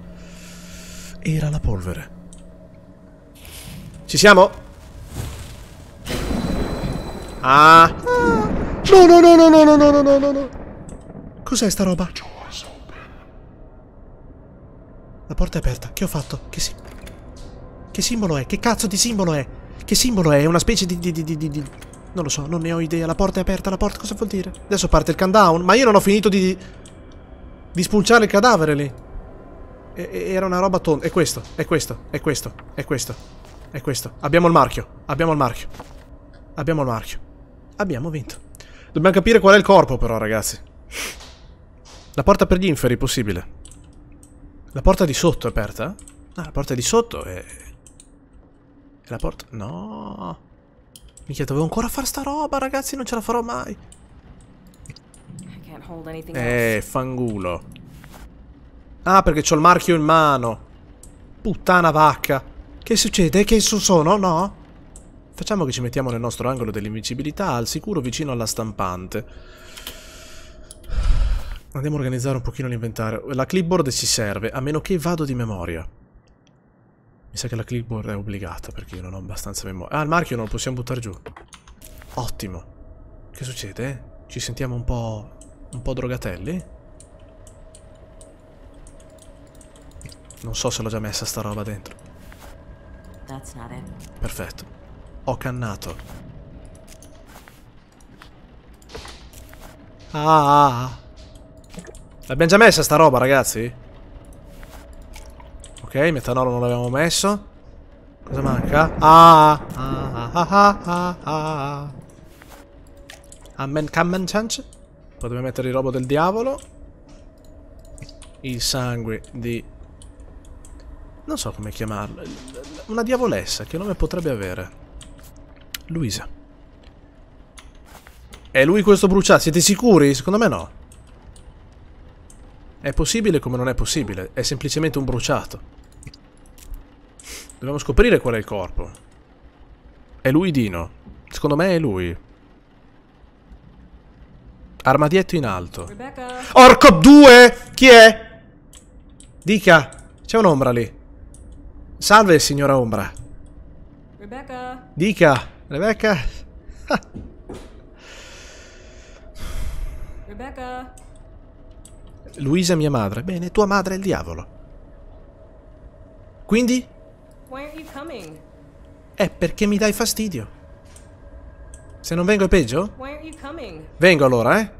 Era la polvere. Ci siamo? Ah. ah. No, no, no, no, no, no, no, no, no, no. Cos'è sta roba? La porta è aperta. Che ho fatto? Che si... Che simbolo è? Che cazzo di simbolo è? Che simbolo è? È una specie di... di, di, di, di... Non lo so, non ne ho idea. La porta è aperta, la porta cosa vuol dire? Adesso parte il countdown, ma io non ho finito di... Di spulciare il cadavere lì. E, era una roba tonda. È questo, è questo, è questo, è questo, è questo. Abbiamo il marchio, abbiamo il marchio. Abbiamo il marchio. Abbiamo vinto. Dobbiamo capire qual è il corpo però, ragazzi. La porta per gli inferi, possibile. La porta di sotto è aperta? Ah, la porta di sotto è... È la porta... No... Minchia, dovevo ancora fare sta roba, ragazzi, non ce la farò mai. Eh, fangulo. Ah, perché c'ho il marchio in mano. Puttana vacca. Che succede? Che sono? No? Facciamo che ci mettiamo nel nostro angolo dell'invincibilità, al sicuro vicino alla stampante. Andiamo a organizzare un pochino l'inventario. La clipboard ci serve, a meno che vado di memoria. Mi sa che la clipboard è obbligata perché io non ho abbastanza memoria. Ah, il marchio non lo possiamo buttare giù. Ottimo. Che succede? Ci sentiamo un po'... un po' drogatelli? Non so se l'ho già messa sta roba dentro. Perfetto. Ho cannato. Ah! L'abbiamo già messa sta roba, ragazzi? Ok, metanolo non l'avevamo messo. Cosa manca? Ah! Ah! Ah! Ah! Ah! Ah! Amen, Cammen Chance. Poi dobbiamo mettere il robo del diavolo. Il sangue di... Non so come chiamarlo. Una diavolessa, che nome potrebbe avere? Luisa. È lui questo bruciato? Siete sicuri? Secondo me no. È possibile come non è possibile. È semplicemente un bruciato. Dobbiamo scoprire qual è il corpo. È lui Dino. Secondo me è lui. Armadietto in alto. Rebecca. Orco due! Chi è? Dica. C'è un'ombra lì. Salve, signora Ombra. Rebecca. Dica. Rebecca. Rebecca. Luisa, mia madre. Bene, tua madre è il diavolo. Quindi... Eh, perché mi dai fastidio? Se non vengo è peggio? Vengo allora, eh?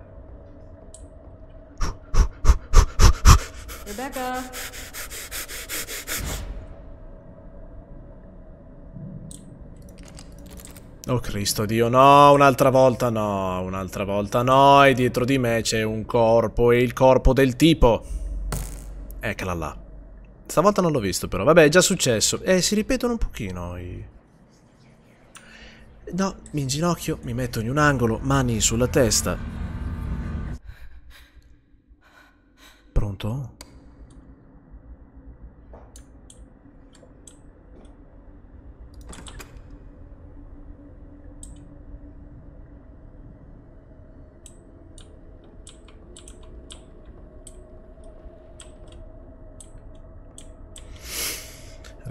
Rebecca. Oh Cristo Dio, no, un'altra volta no, un'altra volta no, e dietro di me c'è un corpo, e il corpo del tipo. Eccola là. Stavolta non l'ho visto però, vabbè è già successo. Eh, si ripetono un pochino i... No, mi inginocchio, mi metto in un angolo, mani sulla testa. Pronto?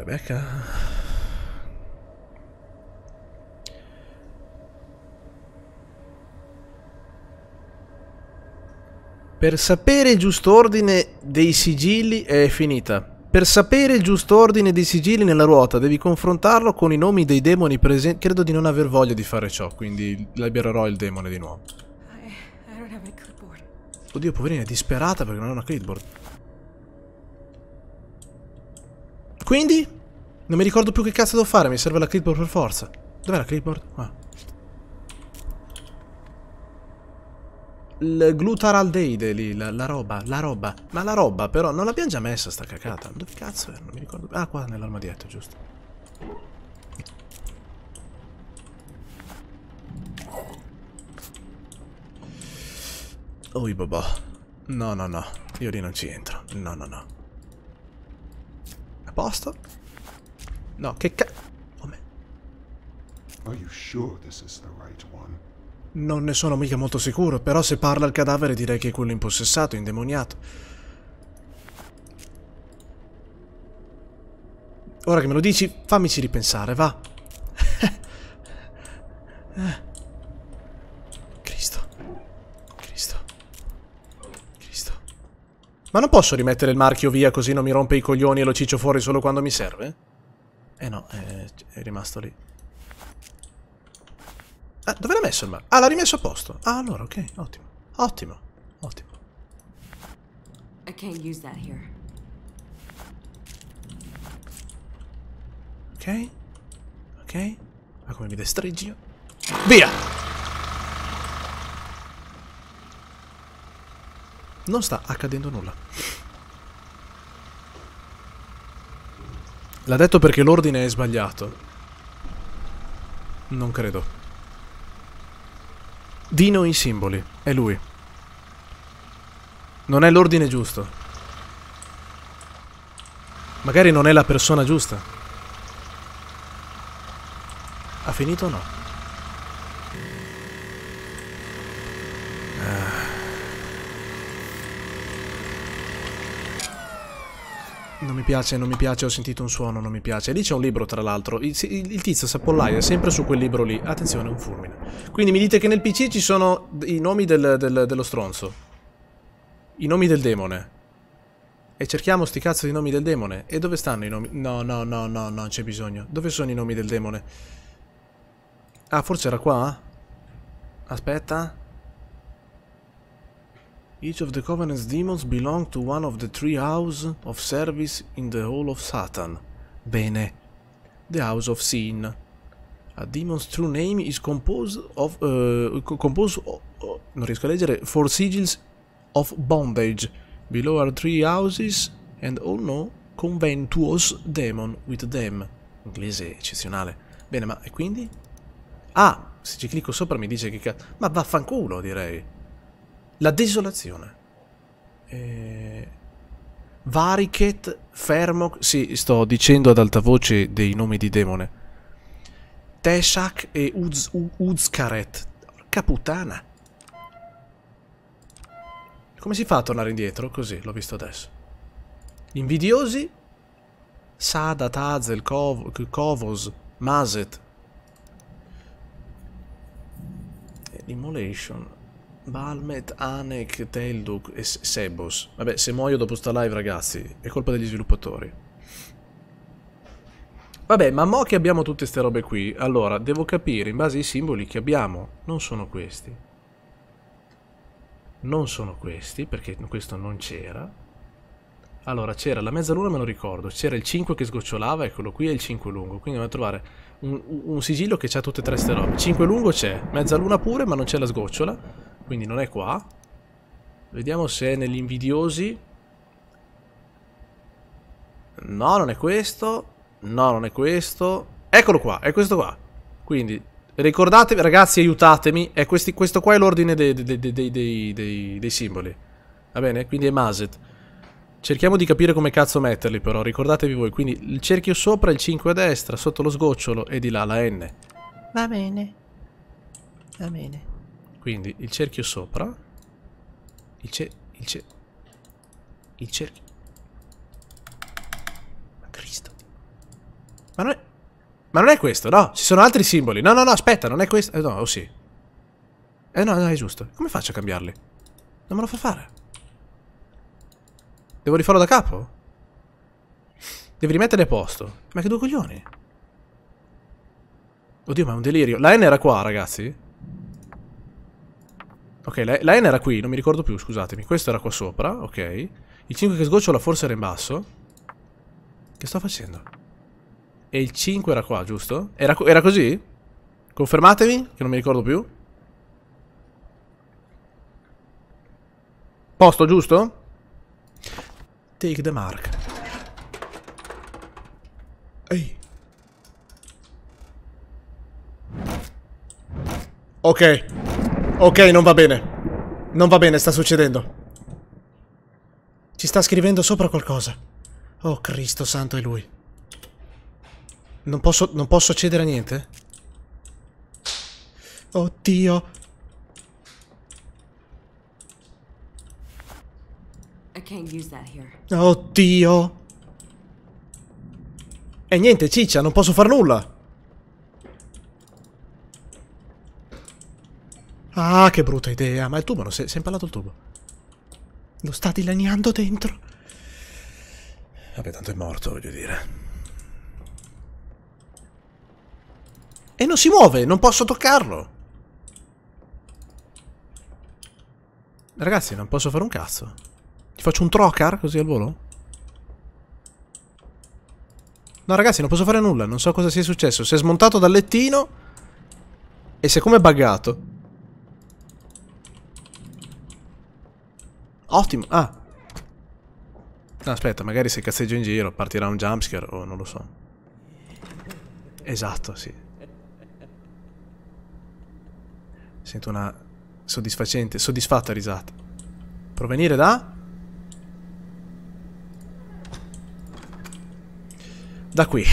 Rebecca. Per sapere il giusto ordine dei sigilli è finita. Per sapere il giusto ordine dei sigilli nella ruota devi confrontarlo con i nomi dei demoni presenti. Credo di non aver voglia di fare ciò, quindi libererò il demone di nuovo. Oddio, poverina, è disperata perché non ha una clipboard. Quindi? Non mi ricordo più che cazzo devo fare, mi serve la clipboard per forza. Dov'è la clipboard? Ah. Il glutaraldeide lì, la, la roba, la roba. Ma la roba però, non l'abbiamo già messa sta cacata. Dove cazzo era? Non mi ricordo. Ah, qua nell'armadietto, giusto. Oi babò. No, no, no. Io lì non ci entro. No, no, no. A posto? No, che ca... Come? Are you sure this is the right one? Non ne sono mica molto sicuro, però se parla il cadavere direi che è quello impossessato, indemoniato. Ora che me lo dici, fammici ripensare, va. Cristo. Cristo. Cristo. Ma non posso rimettere il marchio via così non mi rompe i coglioni e lo ciccio fuori solo quando mi serve? Eh no, è, è rimasto lì. Ah, dove l'ha messo il mar? Ah, l'ha rimesso a posto. Ah, allora, ok, ottimo. Ottimo, ottimo. Ok. Ok. Ma come mi destreggi io? Via! Non sta accadendo nulla. L'ha detto perché l'ordine è sbagliato. Non credo. Dino in simboli, è lui. Non è l'ordine giusto. Magari non è la persona giusta. Ha finito o no? Non mi piace, non mi piace, ho sentito un suono, non mi piace. Lì c'è un libro, tra l'altro. Il, il, il tizio Sappollaio è sempre su quel libro lì. Attenzione, un fulmine. Quindi mi dite che nel P C ci sono i nomi del, del, dello stronzo. I nomi del demone. E cerchiamo sti cazzo di nomi del demone. E dove stanno i nomi? No, no, no, no, no, non c'è bisogno. Dove sono i nomi del demone? Ah, forse era qua? Aspetta. Each of the Covenant's demons belong to one of the three houses of service in the Hall of Satan. Bene. The House of Sin. A demon's true name is composed of... Uh, composed of, uh, non riesco a leggere. Four sigils of bondage. Below are three houses and all no conventuous demon with them. Inglese eccezionale. Bene, ma e quindi? Ah! Se ci clicco sopra mi dice che cazzo... Ma vaffanculo, direi. La desolazione. Eh... Varicet, Fermoc... Sì, sto dicendo ad alta voce dei nomi di demone. Teshak e Uz, Uzkaret. Porca puttana. Come si fa a tornare indietro? Così, l'ho visto adesso. Invidiosi. Sada, Tazel, Kov, Kovos, Mazet. Immolation. Balmet, Anek, Telduk e Sebos. Vabbè, se muoio dopo sta live, ragazzi, è colpa degli sviluppatori. Vabbè, ma mo che abbiamo tutte ste robe qui, allora, devo capire, in base ai simboli che abbiamo, non sono questi. Non sono questi, perché questo non c'era. Allora, c'era la mezzaluna, me lo ricordo, c'era il cinque che sgocciolava, eccolo qui, è il cinque lungo, quindi andiamo a trovare un, un sigillo che ha tutte e tre ste robe. cinque lungo c'è, mezzaluna pure, ma non c'è la sgocciola. Quindi non è qua. Vediamo se è negli invidiosi. No, non è questo. No, non è questo. Eccolo qua, è questo qua. Quindi, ricordatevi, ragazzi, aiutatemi. È questi, questo qua è l'ordine dei, dei, dei, dei, dei, dei simboli. Va bene? Quindi è Mazet. Cerchiamo di capire come cazzo metterli, però. Ricordatevi voi. Quindi il cerchio sopra, il cinque a destra, sotto lo sgocciolo e di là la N. Va bene. Va bene. Quindi il cerchio sopra, il cerchio, il cerchio, il cerchio, ma Cristo, Ma non è... Ma non è questo, no? Ci sono altri simboli. No, no, no, aspetta, non è questo. Eh, no, oh sì. Eh, no, no, è giusto. Come faccio a cambiarli? Non me lo fa fare. Devo rifarlo da capo? Devi rimetterli a posto. Ma che due coglioni. Oddio, ma è un delirio. La N era qua, ragazzi. Ok, la, la N era qui, non mi ricordo più, scusatemi. Questo era qua sopra, ok. Il cinque che sgocciola forse era in basso. Che sto facendo? E il cinque era qua, giusto? Era, era così? Confermatemi, che non mi ricordo più. Posto, giusto? Take the mark. Ehi. Ok. Ok, non va bene. Non va bene, sta succedendo. Ci sta scrivendo sopra qualcosa. Oh, Cristo santo è lui. Non posso, non posso accedere a niente? Oddio. Oddio. E niente, ciccia, non posso far nulla. Ah, che brutta idea. Ma il tubo, non si è impallato il tubo. Lo sta dilaniando dentro. Vabbè, tanto è morto, voglio dire. E non si muove, non posso toccarlo. Ragazzi, non posso fare un cazzo. Ti faccio un trocar così al volo? No, ragazzi, non posso fare nulla. Non so cosa sia successo. Si è smontato dal lettino e si è come buggato. Ottimo. Ah. No, aspetta, magari se cazzeggio in giro partirà un jumpscare o non lo so. Esatto, sì. Sento una soddisfacente, soddisfatta risata. Provenire da? Da qui.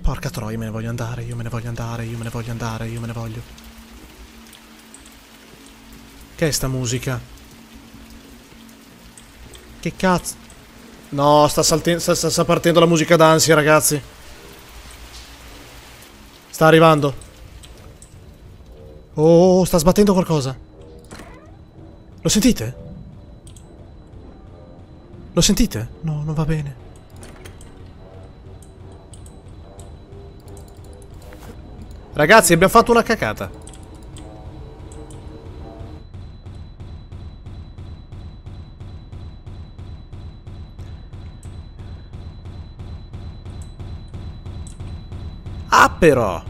Porca troia, io me ne voglio andare, io me ne voglio andare, io me ne voglio andare, io me ne voglio. Che è sta musica? Che cazzo? No, sta, sta, sta partendo la musica d'ansia, ragazzi. Sta arrivando. Oh, sta sbattendo qualcosa. Lo sentite? Lo sentite? No, non va bene. Ragazzi, abbiamo fatto una cacata. Ah, però.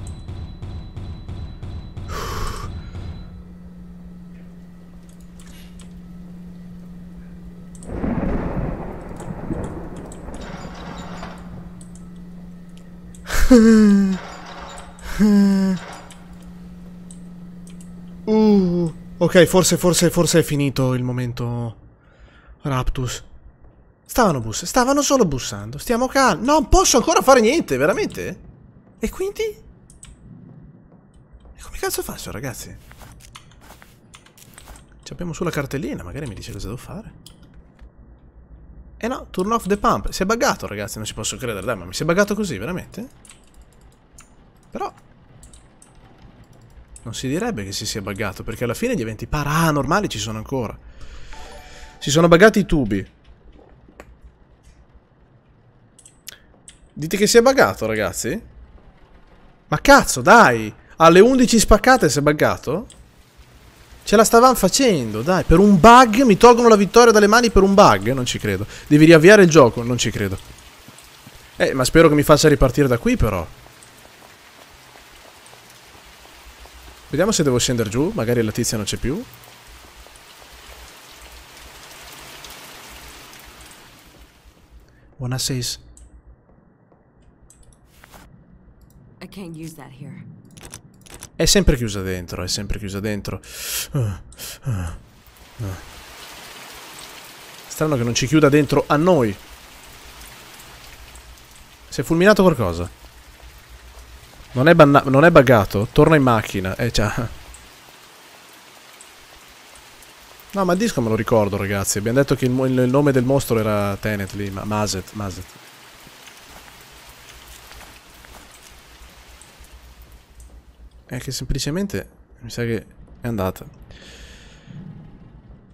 Uh, ok, forse, forse, forse è finito il momento Raptus. Stavano bus, stavano solo bussando. Stiamo calmi. Non posso ancora fare niente, veramente? E quindi? E come cazzo faccio, ragazzi? Ci abbiamo sulla cartellina, magari mi dice cosa devo fare. Eh no, turn off the pump. Si è buggato, ragazzi, non ci posso credere. Dai, ma mi si è buggato così, veramente? Però non si direbbe che si sia buggato, perché alla fine gli eventi paranormali ci sono ancora. Si sono buggati i tubi. Dite che si è buggato, ragazzi? Ma cazzo, dai! Alle undici spaccate si è buggato? Ce la stavamo facendo, dai. Per un bug mi tolgono la vittoria dalle mani per un bug? Non ci credo. Devi riavviare il gioco? Non ci credo. Eh, ma spero che mi faccia ripartire da qui, però. Vediamo se devo scendere giù, magari la tizia non c'è più. Buona seis. È sempre chiusa dentro, è sempre chiusa dentro. Uh, uh, uh. Strano che non ci chiuda dentro a noi. Si è fulminato qualcosa. Non è, non è buggato, torna in macchina. Eh già. No, ma il disco me lo ricordo, ragazzi. Abbiamo detto che il, il nome del mostro era Tenet lì, ma Mazet, Mazet. È che semplicemente mi sa che è andata.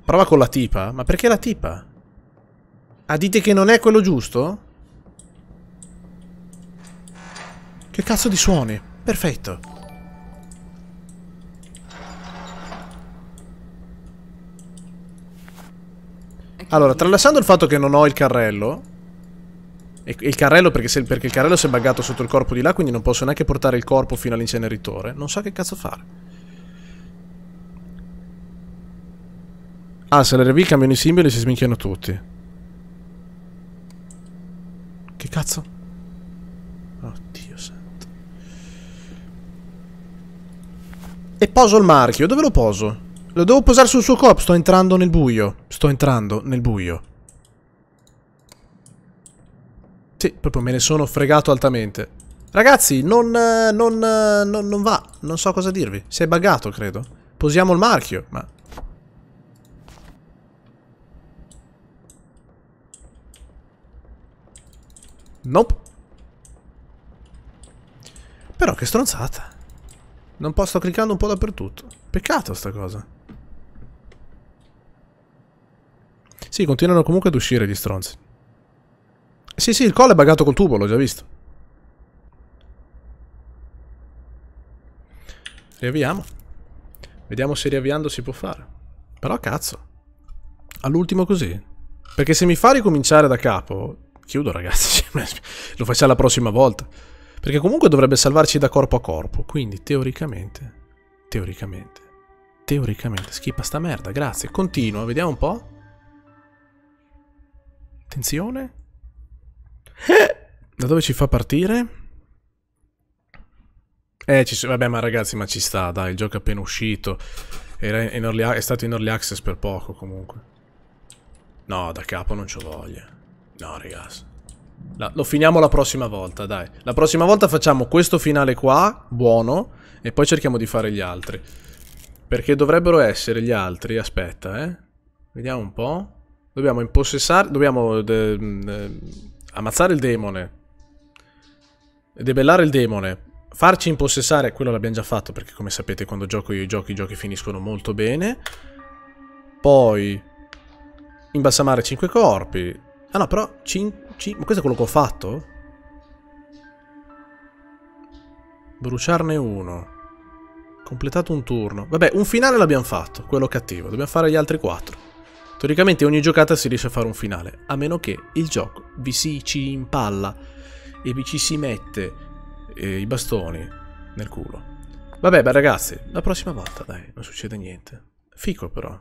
Prova con la tipa? Ma perché la tipa? Ah, dite che non è quello giusto? Che cazzo di suoni? Perfetto. Allora, tralasciando il fatto che non ho il carrello... E il carrello perché, se, perché il carrello si è buggato sotto il corpo di là, quindi non posso neanche portare il corpo fino all'inceneritore. Non so che cazzo fare. Ah, se le R V cambiano i simboli si sminchiano tutti. Che cazzo? Oddio santo. E poso il marchio, dove lo poso? Lo devo posare sul suo corpo, sto entrando nel buio. Sto entrando nel buio. Sì, proprio me ne sono fregato altamente. Ragazzi, non, non, non, non va. Non so cosa dirvi. Si è buggato, credo. Posiamo il marchio, ma... Nope. Però che stronzata. Non posso, sto cliccando un po' dappertutto. Peccato sta cosa. Sì, continuano comunque ad uscire gli stronzi. Sì, sì, il collo è buggato col tubo, l'ho già visto. Riavviamo. Vediamo se riavviando si può fare. Però cazzo. All'ultimo così. Perché se mi fa ricominciare da capo... Chiudo, ragazzi. Lo facciamo la prossima volta. Perché comunque dovrebbe salvarci da corpo a corpo. Quindi, teoricamente... Teoricamente... Teoricamente... Schippa sta merda, grazie. Continua, vediamo un po'. Attenzione... Da dove ci fa partire? Eh, ci sono... Vabbè, ma ragazzi, ma ci sta, dai, il gioco è appena uscito. Era in early... È stato in early access per poco, comunque. No, da capo non c'ho voglia. No, ragazzi. La... Lo finiamo la prossima volta, dai. La prossima volta facciamo questo finale qua, buono, e poi cerchiamo di fare gli altri. Perché dovrebbero essere gli altri, aspetta, eh. Vediamo un po'. Dobbiamo impossessare... Dobbiamo... De... De... Ammazzare il demone, debellare il demone, farci impossessare, quello l'abbiamo già fatto perché come sapete quando gioco io i giochi, i giochi finiscono molto bene. Poi imbalsamare cinque corpi. Ah no, però cinque... Ma questo è quello che ho fatto? Bruciarne uno. Completato un turno. Vabbè, un finale l'abbiamo fatto, quello cattivo. Dobbiamo fare gli altri quattro. Teoricamente ogni giocata si riesce a fare un finale, a meno che il gioco vi si ci impalla e vi ci si mette eh, i bastoni nel culo. Vabbè, beh, ragazzi, la prossima volta, dai, non succede niente. Fico però,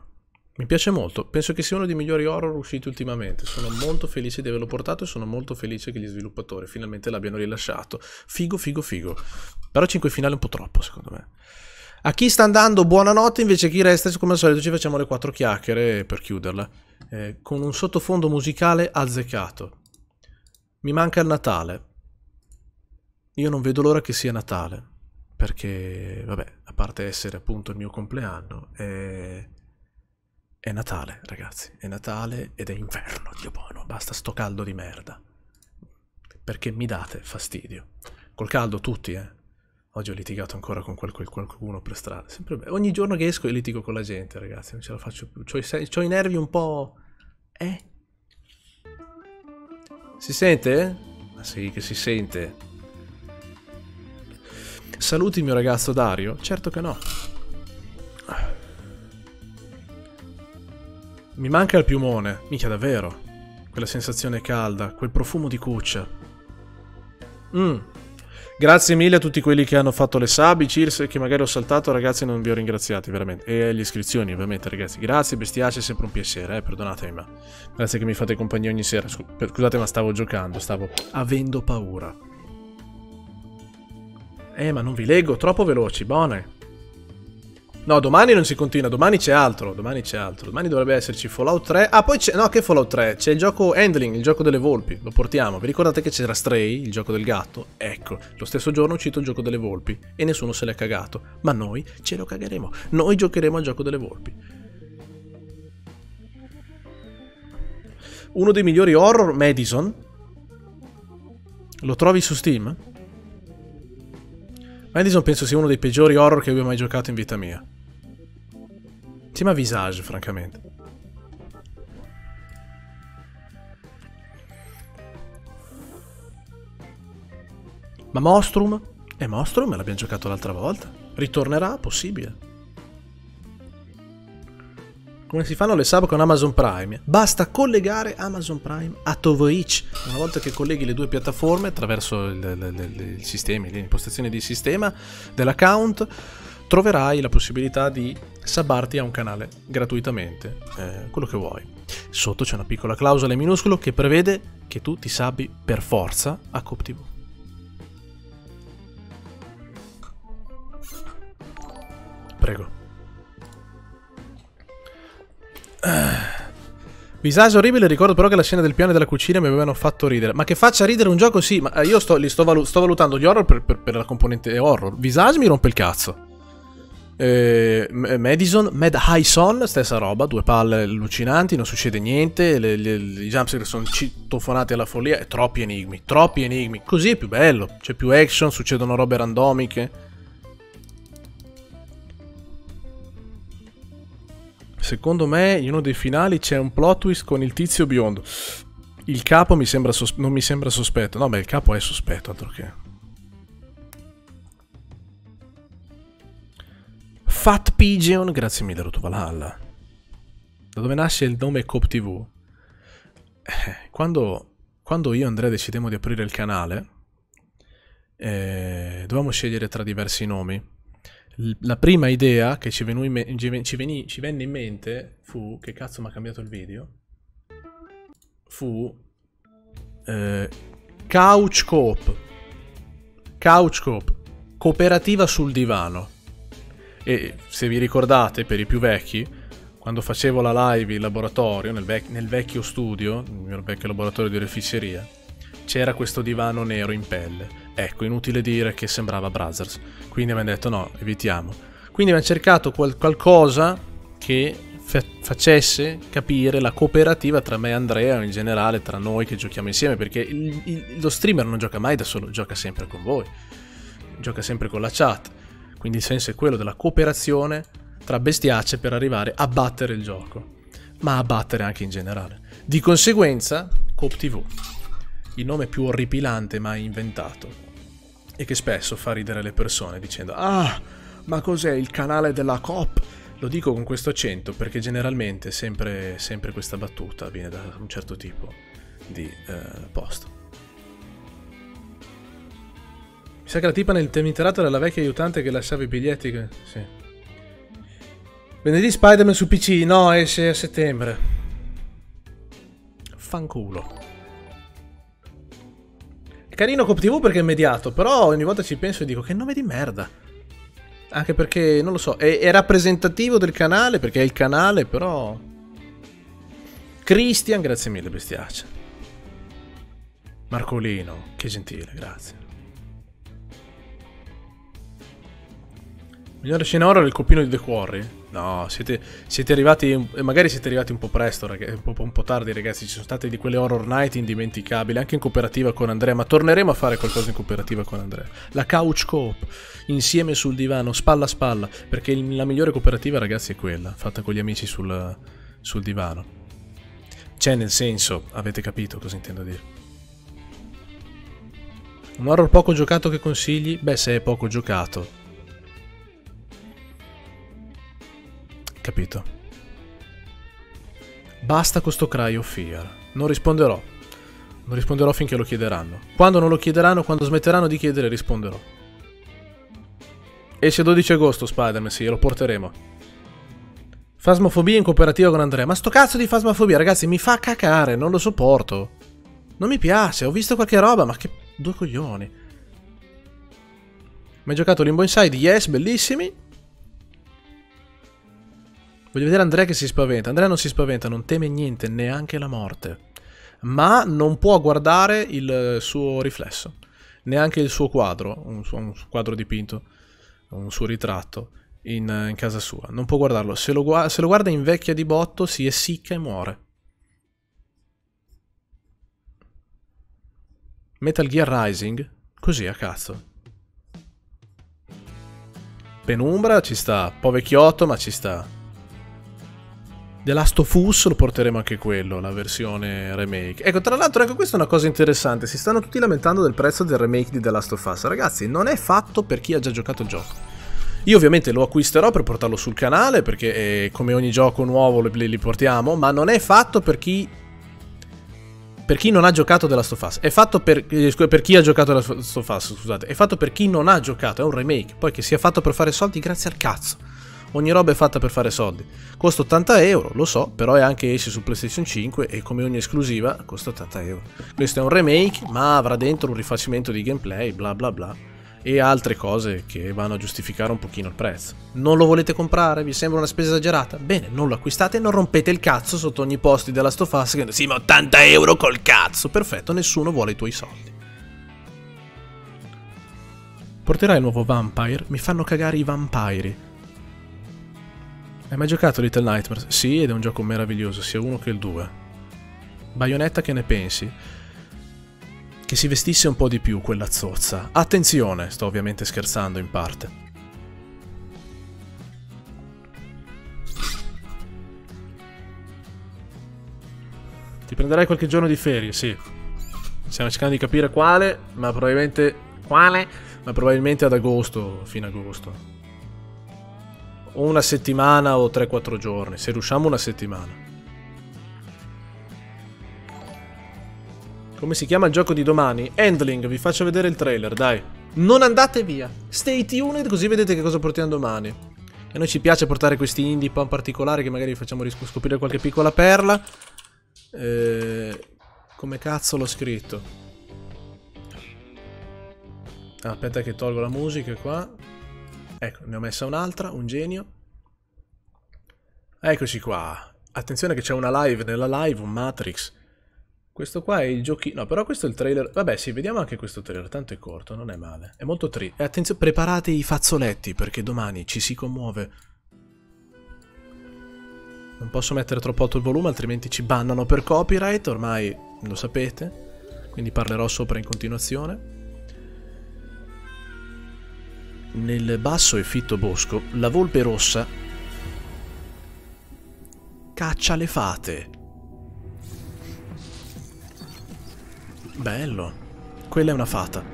mi piace molto, penso che sia uno dei migliori horror usciti ultimamente, sono molto felice di averlo portato e sono molto felice che gli sviluppatori finalmente l'abbiano rilasciato. Figo, figo, figo, però cinque finali è un po' troppo secondo me. A chi sta andando buonanotte, invece chi resta, come al solito ci facciamo le quattro chiacchiere per chiuderla. Eh, con un sottofondo musicale azzeccato. Mi manca il Natale. Io non vedo l'ora che sia Natale. Perché, vabbè, a parte essere appunto il mio compleanno, è, è Natale, ragazzi. È Natale ed è inverno, Dio buono. Basta sto caldo di merda. Perché mi date fastidio. Col caldo tutti, eh. Oggi ho litigato ancora con qualcuno per strada. Sempre bello. Ogni giorno che esco e litigo con la gente, ragazzi. Non ce la faccio più. C'ho i, c'ho i nervi un po'... Eh? Si sente? Ma sì, che si sente. Saluti il mio ragazzo Dario? Certo che no. Mi manca il piumone. Minchia, davvero. Quella sensazione calda. Quel profumo di cuccia. Mmm. Grazie mille a tutti quelli che hanno fatto le sub, i cheers, che magari ho saltato, ragazzi non vi ho ringraziati, veramente. E le iscrizioni, ovviamente, ragazzi. Grazie, bestiace, è sempre un piacere, eh, perdonatemi, ma... Grazie che mi fate compagnia ogni sera. Scusate, ma stavo giocando, stavo avendo paura. Eh, ma non vi leggo, troppo veloci, buone. No, domani non si continua, domani c'è altro, domani c'è altro. Domani dovrebbe esserci Fallout tre. Ah, poi c'è... No, che Fallout tre? C'è il gioco Endling, il gioco delle volpi. Lo portiamo. Vi ricordate che c'era Stray, il gioco del gatto? Ecco, lo stesso giorno è uscito il gioco delle volpi e nessuno se l'è cagato. Ma noi ce lo cagheremo. Noi giocheremo al gioco delle volpi. Uno dei migliori horror, Madison. Lo trovi su Steam? Madison penso sia uno dei peggiori horror che abbia mai giocato in vita mia. Tema Visage, francamente. Ma Mostrum? E Mostrum me l'abbiamo giocato l'altra volta. Ritornerà? Possibile. Come si fanno le sub con Amazon Prime? Basta collegare Amazon Prime a Twitch. Una volta che colleghi le due piattaforme attraverso il, il, il, il sistema, l'impostazione di sistema dell'account, troverai la possibilità di subbarti a un canale gratuitamente, eh, quello che vuoi. Sotto c'è una piccola clausola in minuscolo che prevede che tu ti subbi per forza a CoopTv. Prego. Uh. Visage orribile, ricordo però che la scena del piano e della cucina mi avevano fatto ridere. Ma che faccia ridere un gioco, sì, ma io sto, li sto, valu sto valutando gli horror per, per, per la componente horror. Visage mi rompe il cazzo. eh, Madison, Mad High Son, stessa roba, due palle allucinanti, non succede niente, le, le, i jumpscare sono citofonati alla follia e troppi enigmi, troppi enigmi. Così è più bello, c'è più action, succedono robe randomiche. Secondo me in uno dei finali c'è un plot twist con il tizio biondo. Il capo mi sembra non mi sembra sospetto. No, beh, il capo è sospetto, altro che. Fat Pigeon, grazie mille Rotovalhalla. Da dove nasce il nome CoopTv? Eh, quando, quando io e Andrea decidemmo di aprire il canale, eh, dovevamo scegliere tra diversi nomi. La prima idea che ci, ci, veni ci venne in mente fu... Che cazzo mi ha cambiato il video? Fu... Eh, Couch Coop. Couch Coop. Cooperativa sul divano. E se vi ricordate, per i più vecchi, quando facevo la live in laboratorio, nel, vec nel vecchio studio, nel mio vecchio laboratorio di oreficeria, c'era questo divano nero in pelle. Ecco, inutile dire che sembrava Brothers, quindi abbiamo detto no, evitiamo. Quindi abbiamo cercato qual qualcosa che fa facesse capire la cooperativa tra me e Andrea, o in generale tra noi che giochiamo insieme, perché il, il, lo streamer non gioca mai da solo, gioca sempre con voi, gioca sempre con la chat. Quindi il senso è quello della cooperazione tra bestiacce per arrivare a battere il gioco, ma a battere anche in generale. Di conseguenza, CoopTv. Il nome più orripilante mai inventato e che spesso fa ridere le persone dicendo ah, ma cos'è il canale della Coop? Lo dico con questo accento perché generalmente sempre, sempre questa battuta viene da un certo tipo di eh, posto. Mi sa che la tipa nel teminterato era la vecchia aiutante che lasciava i biglietti che... Sì. Venerdì Spider-Man su P C, no, esce a settembre. Fanculo. È carino CoopTv perché è mediato, però ogni volta ci penso e dico che nome di merda. Anche perché, non lo so, è, è rappresentativo del canale, perché è il canale, però... Christian, grazie mille, bestiaccia. Marcolino, che gentile, grazie. Migliore scena horror è il copino di The Quarry? No, siete, siete arrivati... Magari siete arrivati un po' presto, ragazzi, un, po', un po' tardi, ragazzi. Ci sono state di quelle horror night indimenticabili, anche in cooperativa con Andrea. Ma torneremo a fare qualcosa in cooperativa con Andrea. La couch coop, insieme sul divano, spalla a spalla. Perché il, la migliore cooperativa, ragazzi, è quella. Fatta con gli amici sul, sul divano. Cioè, nel senso, avete capito cosa intendo dire. Un horror poco giocato che consigli? Beh, se è poco giocato... Capito. Basta con sto cry of fear. Non risponderò. Non risponderò finché lo chiederanno. Quando non lo chiederanno, quando smetteranno di chiedere, risponderò. Esce dodici agosto Spider-Man, sì, lo porteremo. Fasmofobia in cooperativa con Andrea. Ma sto cazzo di fasmofobia, ragazzi, mi fa cacare, non lo sopporto. Non mi piace, ho visto qualche roba, ma che due coglioni. Mi hai giocato Limbo Inside? Yes, bellissimi. Voglio vedere Andrea che si spaventa. Andrea non si spaventa, non teme niente, neanche la morte. Ma non può guardare il suo riflesso. Neanche il suo quadro, un, suo, un quadro dipinto, un suo ritratto in, in casa sua. Non può guardarlo. Se lo, gu se lo guarda invecchia di botto, si essicca e muore. Metal Gear Rising? Così a cazzo. Penumbra ci sta, un po' vecchiotto ma ci sta. The Last of Us lo porteremo anche quello, la versione remake. Ecco, tra l'altro, ecco, questa è una cosa interessante. Si stanno tutti lamentando del prezzo del remake di The Last of Us. Ragazzi, non è fatto per chi ha già giocato il gioco. Io ovviamente lo acquisterò per portarlo sul canale, perché eh, come ogni gioco nuovo li, li portiamo, ma non è fatto per chi per chi non ha giocato The Last of Us. È fatto per, eh, per chi ha giocato The Last of Us, scusate, è fatto per chi non ha giocato, è un remake. Poi che sia fatto per fare soldi, grazie al cazzo. Ogni roba è fatta per fare soldi. Costa ottanta euro, lo so, però è anche esce su PlayStation cinque e come ogni esclusiva costa ottanta euro. Questo è un remake, ma avrà dentro un rifacimento di gameplay, bla bla bla, e altre cose che vanno a giustificare un pochino il prezzo. Non lo volete comprare? Vi sembra una spesa esagerata? Bene, non lo acquistate e non rompete il cazzo sotto ogni post della Last of Us. Sì, ma ottanta euro col cazzo! Perfetto, nessuno vuole i tuoi soldi. Porterai il nuovo Vampire? Mi fanno cagare i vampiri. Hai mai giocato Little Nightmares? Sì, ed è un gioco meraviglioso, sia uno che il due. Bayonetta, che ne pensi? Che si vestisse un po' di più quella zozza. Attenzione, sto ovviamente scherzando in parte. Ti prenderai qualche giorno di ferie, sì. Stiamo cercando di capire quale, ma probabilmente... Quale? Ma probabilmente ad agosto, fino ad agosto. O una settimana o tre quattro giorni, se riusciamo una settimana. Come si chiama il gioco di domani? Endling, vi faccio vedere il trailer, dai. Non andate via. Stay tuned, così vedete che cosa portiamo domani. E a noi ci piace portare questi indie un po' in particolare, che magari vi facciamo scoprire qualche piccola perla. Eh, come cazzo l'ho scritto? Ah, aspetta che tolgo la musica qua. Ecco, ne ho messa un'altra, un genio. Eccoci qua. Attenzione che c'è una live, nella live un Matrix. Questo qua è il giochino, no, però questo è il trailer, vabbè sì, vediamo anche questo trailer, tanto è corto, non è male, è molto tri. E attenzione, preparate i fazzoletti perché domani ci si commuove. Non posso mettere troppo alto il volume, altrimenti ci bannano per copyright, ormai lo sapete, quindi parlerò sopra in continuazione. Nel basso e fitto bosco, la volpe rossa caccia le fate. Bello. Quella è una fata.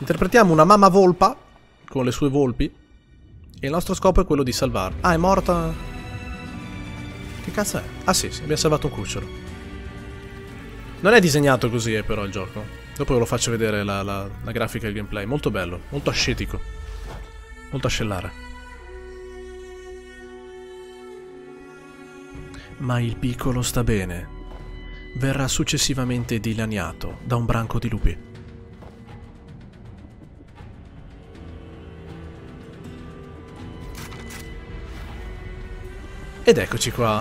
Interpretiamo una mamma volpa con le sue volpi e il nostro scopo è quello di salvarla. Ah, è morta. Che cazzo è? Ah sì, sì, abbiamo salvato un cucciolo. Non è disegnato così eh, però il gioco. Dopo ve lo faccio vedere la, la, la grafica e il gameplay. Molto bello, molto ascetico. Molto ascellare. Ma il piccolo sta bene. Verrà successivamente dilaniato da un branco di lupi. Ed eccoci qua.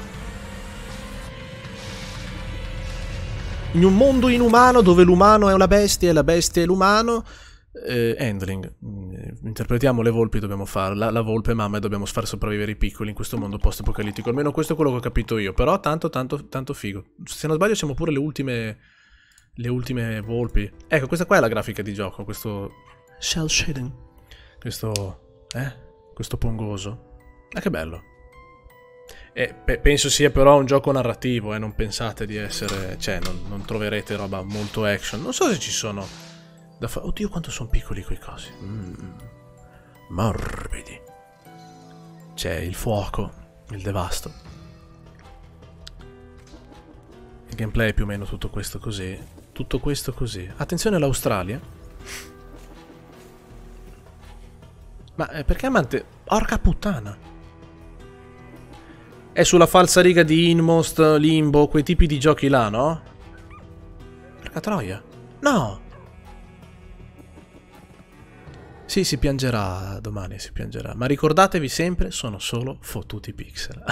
In un mondo inumano dove l'umano è una bestia e la bestia è l'umano. Eh, Endling. Interpretiamo le volpi, dobbiamo farla, la volpe mamma, e dobbiamo far sopravvivere i piccoli in questo mondo post-apocalittico. Almeno questo è quello che ho capito io. Però tanto, tanto, tanto figo. Se non sbaglio siamo pure le ultime, le ultime volpi. Ecco, questa qua è la grafica di gioco, questo shell shading. Questo, eh? Questo pongoso. Ma ah, che bello. Eh, pe penso sia però un gioco narrativo, eh? Non pensate di essere... Cioè, non, non troverete roba molto action. Non so se ci sono... Da fa Oddio quanto sono piccoli quei cosi. Mm. Morbidi. C'è il fuoco, il devasto. Il gameplay è più o meno tutto questo così. Tutto questo così. Attenzione all'Australia. Ma eh, perché amante... Porca puttana. È sulla falsa riga di Inmost, Limbo, quei tipi di giochi là, no? Porca troia. No! Sì, si piangerà domani, si piangerà. Ma ricordatevi sempre, sono solo fottuti pixel.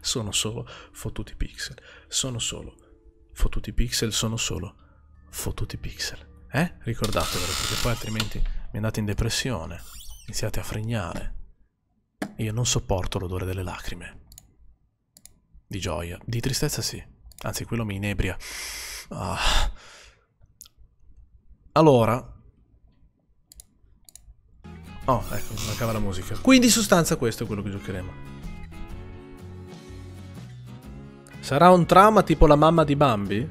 Sono solo fottuti pixel. Sono solo fottuti pixel, sono solo fottuti pixel. Eh? Ricordatevelo, perché poi altrimenti mi andate in depressione. Iniziate a fregnare. E io non sopporto l'odore delle lacrime. Di gioia. Di tristezza sì. Anzi, quello mi inebria. Ah. Allora... Oh, ecco, mancava la musica. Quindi in sostanza questo è quello che giocheremo. Sarà un trauma tipo la mamma di Bambi?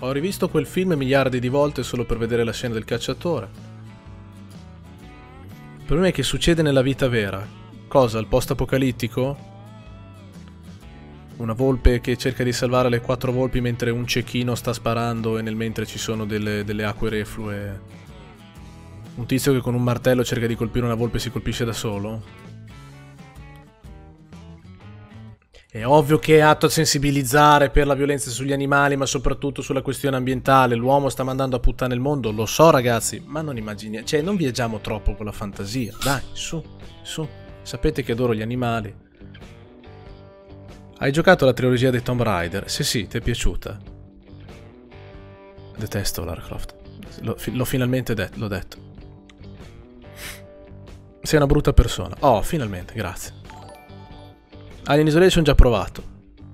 Ho rivisto quel film miliardi di volte solo per vedere la scena del cacciatore. Il problema è che succede nella vita vera. Cosa? Il post-apocalittico? Una volpe che cerca di salvare le quattro volpi mentre un cecchino sta sparando e nel mentre ci sono delle, delle acque reflue. Un tizio che con un martello cerca di colpire una volpe e si colpisce da solo. È ovvio che è atto a sensibilizzare per la violenza sugli animali, ma soprattutto sulla questione ambientale. L'uomo sta mandando a puttane il mondo, lo so ragazzi, ma non immaginiamo, cioè non viaggiamo troppo con la fantasia. Dai, su, su. Sapete che adoro gli animali. Hai giocato la trilogia dei Tomb Raider? Sì, sì, ti è piaciuta. Detesto Lara Croft. L'ho finalmente detto, l'ho detto. Sei una brutta persona. Oh, finalmente, grazie. Alien Isolation già provato,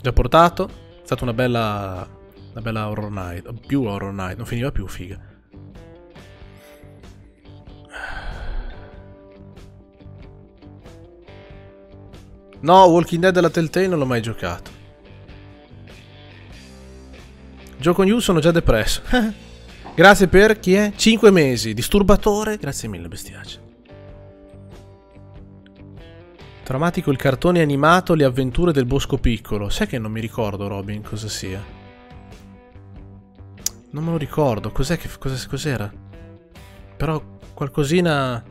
già portato, è stata una bella, una bella horror night, più horror night, non finiva più, figa. No, Walking Dead della Telltale non l'ho mai giocato. Gioco con You sono già depresso. Grazie per chi è? cinque mesi, disturbatore, grazie mille bestiace. Traumatico il cartone animato Le avventure del bosco piccolo. Sai che non mi ricordo, Robin, cosa sia? Non me lo ricordo. Cos'è che... cos'era? Però qualcosina...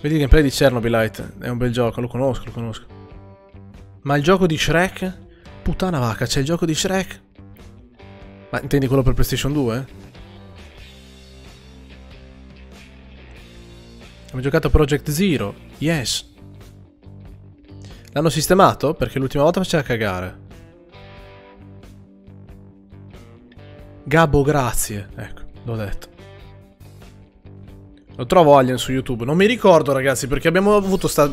Vedi il gameplay di Chernobylite. È un bel gioco, lo conosco, lo conosco. Ma il gioco di Shrek? Puttana vacca, c'è il gioco di Shrek? Ma intendi quello per PlayStation due? Abbiamo giocato a Project Zero, yes. L'hanno sistemato? Perché l'ultima volta faceva cagare. Gabbo, grazie. Ecco, l'ho detto. Lo trovo Alien su YouTube. Non mi ricordo, ragazzi, perché abbiamo avuto sta...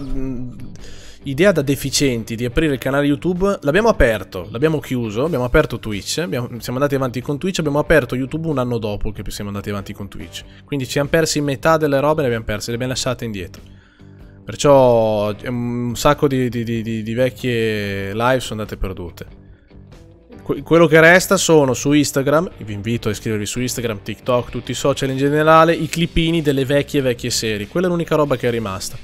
idea da deficienti di aprire il canale YouTube. L'abbiamo aperto, l'abbiamo chiuso, abbiamo aperto Twitch, abbiamo, siamo andati avanti con Twitch, abbiamo aperto YouTube un anno dopo che siamo andati avanti con Twitch. Quindi ci siamo persi metà delle robe, le abbiamo perse, le abbiamo lasciate indietro. Perciò un sacco di, di, di, di, di vecchie live sono andate perdute. Que- quello che resta sono su Instagram, vi invito a iscrivervi su Instagram, TikTok, tutti i social in generale, i clipini delle vecchie vecchie serie. Quella è l'unica roba che è rimasta.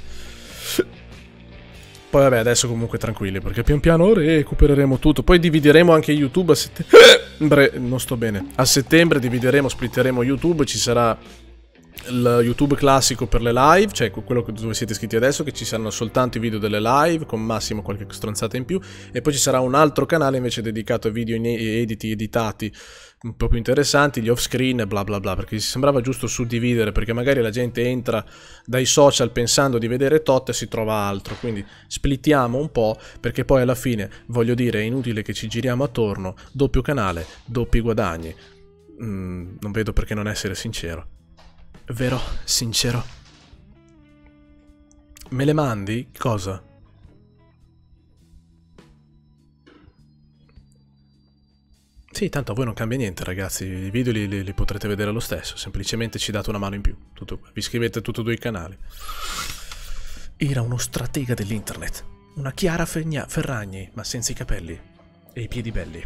Poi vabbè, adesso comunque tranquilli, perché pian piano recupereremo tutto. Poi divideremo anche YouTube a settembre. Non sto bene. A settembre divideremo, splitteremo YouTube. Ci sarà il YouTube classico per le live, cioè quello dove siete iscritti adesso, che ci saranno soltanto i video delle live, con massimo qualche stronzata in più. E poi ci sarà un altro canale invece dedicato a video editi, editati, un po' più interessanti, gli off screen e bla bla bla, perché ci sembrava giusto suddividere, perché magari la gente entra dai social pensando di vedere tot e si trova altro, quindi splittiamo un po', perché poi alla fine, voglio dire, è inutile che ci giriamo attorno, doppio canale, doppi guadagni. Mm, non vedo perché non essere sincero. Vero, sincero. Me le mandi? Cosa? Sì, tanto a voi non cambia niente, ragazzi, i video li, li, li potrete vedere lo stesso, semplicemente ci date una mano in più, tutto, vi iscrivete a tutti e due i canali. Era uno stratega dell'internet, una Chiara Fernia, Ferragni, ma senza i capelli e i piedi belli.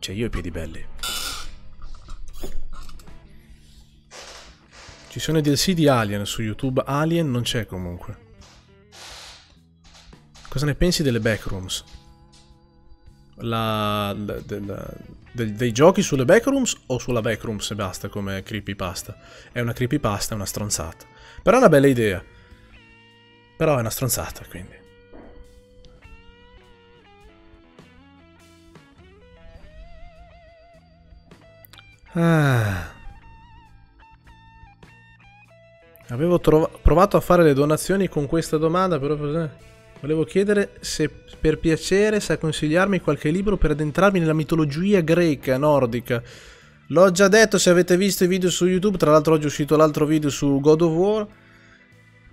Cioè io i piedi belli. Ci sono i D L C di Alien su YouTube, Alien non c'è comunque. Cosa ne pensi delle backrooms? La, la, della, de, dei giochi sulle backrooms o sulla backrooms e basta come creepypasta? È una creepypasta, è una stronzata. Però è una bella idea. Però è una stronzata, quindi. Ah. Avevo provato a fare le donazioni con questa domanda, però... Volevo chiedere se per piacere sa consigliarmi qualche libro per addentrarmi nella mitologia greca, nordica. L'ho già detto se avete visto i video su YouTube, tra l'altro oggi è uscito l'altro video su God of War.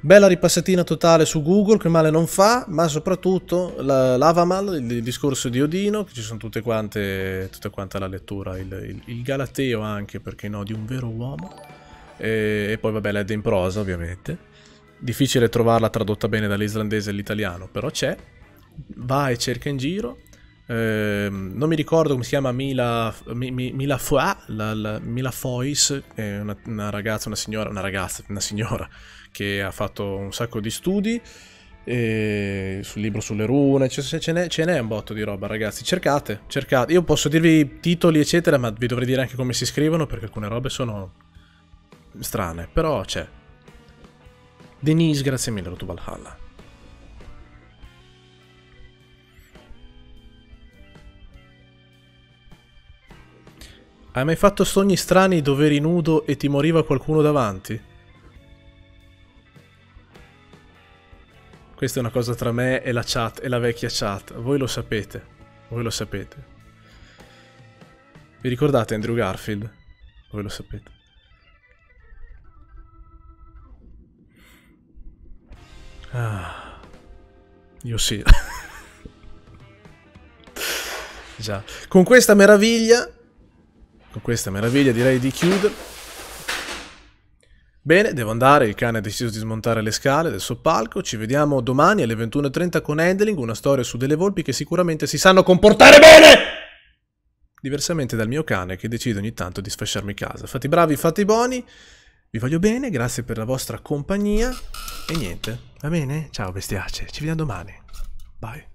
Bella ripassatina totale su Google, che male non fa, ma soprattutto l'Avamal, il discorso di Odino, che ci sono tutte quante, tutte quante alla lettura, il, il, il Galateo anche, perché no, di un vero uomo. e, e poi vabbè l'ed in prosa ovviamente. Difficile trovarla tradotta bene dall'islandese all'italiano, però c'è. Vai, cerca in giro. Eh, non mi ricordo come si chiama Mila, mi, mi, Mila, Foa, la, la, Mila Fois, è una, una ragazza, una signora, una ragazza, una signora che ha fatto un sacco di studi eh, sul libro sulle rune, cioè, ce n'è un botto di roba, ragazzi. Cercate, cercate. Io posso dirvi titoli, eccetera, ma vi dovrei dire anche come si scrivono perché alcune robe sono strane, però c'è. Denise, grazie mille, Roto Valhalla. Hai mai fatto sogni strani dove eri nudo e ti moriva qualcuno davanti? Questa è una cosa tra me e la chat, e la vecchia chat. Voi lo sapete, voi lo sapete. Vi ricordate Andrew Garfield? Voi lo sapete. Ah, io sì. Già. Con questa meraviglia, con questa meraviglia direi di chiudere. Bene, devo andare, il cane ha deciso di smontare le scale del soppalco. Ci vediamo domani alle ventuno e trenta con Endling, una storia su delle volpi che sicuramente si sanno comportare bene, diversamente dal mio cane che decide ogni tanto di sfasciarmi casa. Fate i bravi, fate i buoni. Vi voglio bene, grazie per la vostra compagnia e niente, va bene? Ciao bestiace, ci vediamo domani. Bye.